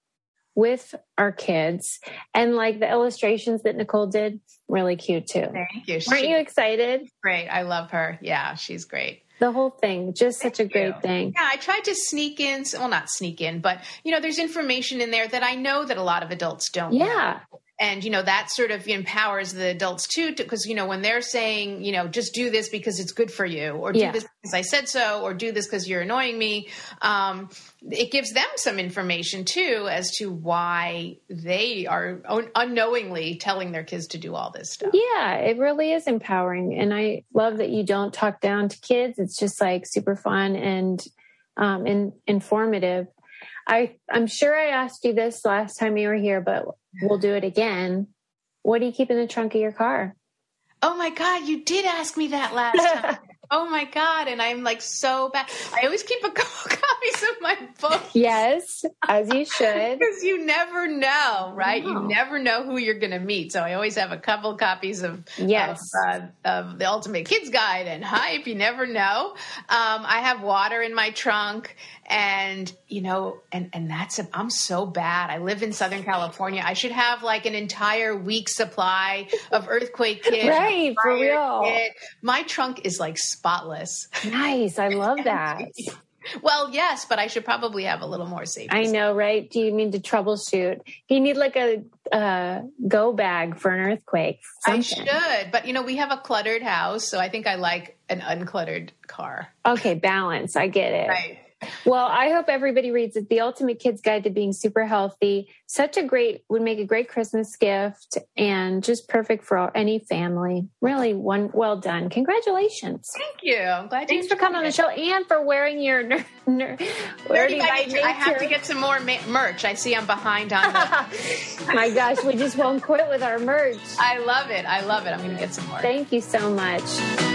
with our kids. And like the illustrations that Nicole did, really cute too. Thank you. Aren't you excited? Great. I love her. Yeah, she's great. The whole thing, just such a great thing. Yeah, I tried to sneak in, well, not sneak in, but you know, there's information in there that I know that a lot of adults don't know. And, you know, that sort of empowers the adults too, because, you know, when they're saying, you know, just do this because it's good for you, or do this because I said so, or do this because you're annoying me. It gives them some information too, as to why they are unknowingly telling their kids to do all this stuff. Yeah, it really is empowering. And I love that you don't talk down to kids. It's just like super fun and informative. I'm sure I asked you this last time you were here, but we'll do it again. What do you keep in the trunk of your car? Oh my God, you did ask me that last time. Oh my God. And I'm like so bad. I always keep a couple copies of my books. Yes, as you should. Because you never know, right? No. You never know who you're going to meet. So I always have a couple copies of, of The Ultimate Kids' Guide and Hype. You never know. I have water in my trunk and, you know, and that's, I'm so bad. I live in Southern California. I should have like an entire week's supply of earthquake kit. Right, for real. Kit. My trunk is like spotless. Nice. I love that. Well, yes, but I should probably have a little more safety. I know, right? Do you need to troubleshoot? You need like a go bag for an earthquake. Something. I should, but you know, we have a cluttered house, so I think I like an uncluttered car. Okay, balance. I get it. Right. Well, I hope everybody reads it. The Ultimate Kids' Guide to Being Super Healthy. Would make a great Christmas gift and just perfect for any family. Really well done. Congratulations. Thank you. I'm glad Thanks for coming on the show and for wearing your nerdy by nature. I have to get some more merch. I see I'm behind on that. My gosh, we just won't quit with our merch. I love it. I'm going to get some more. Thank you so much.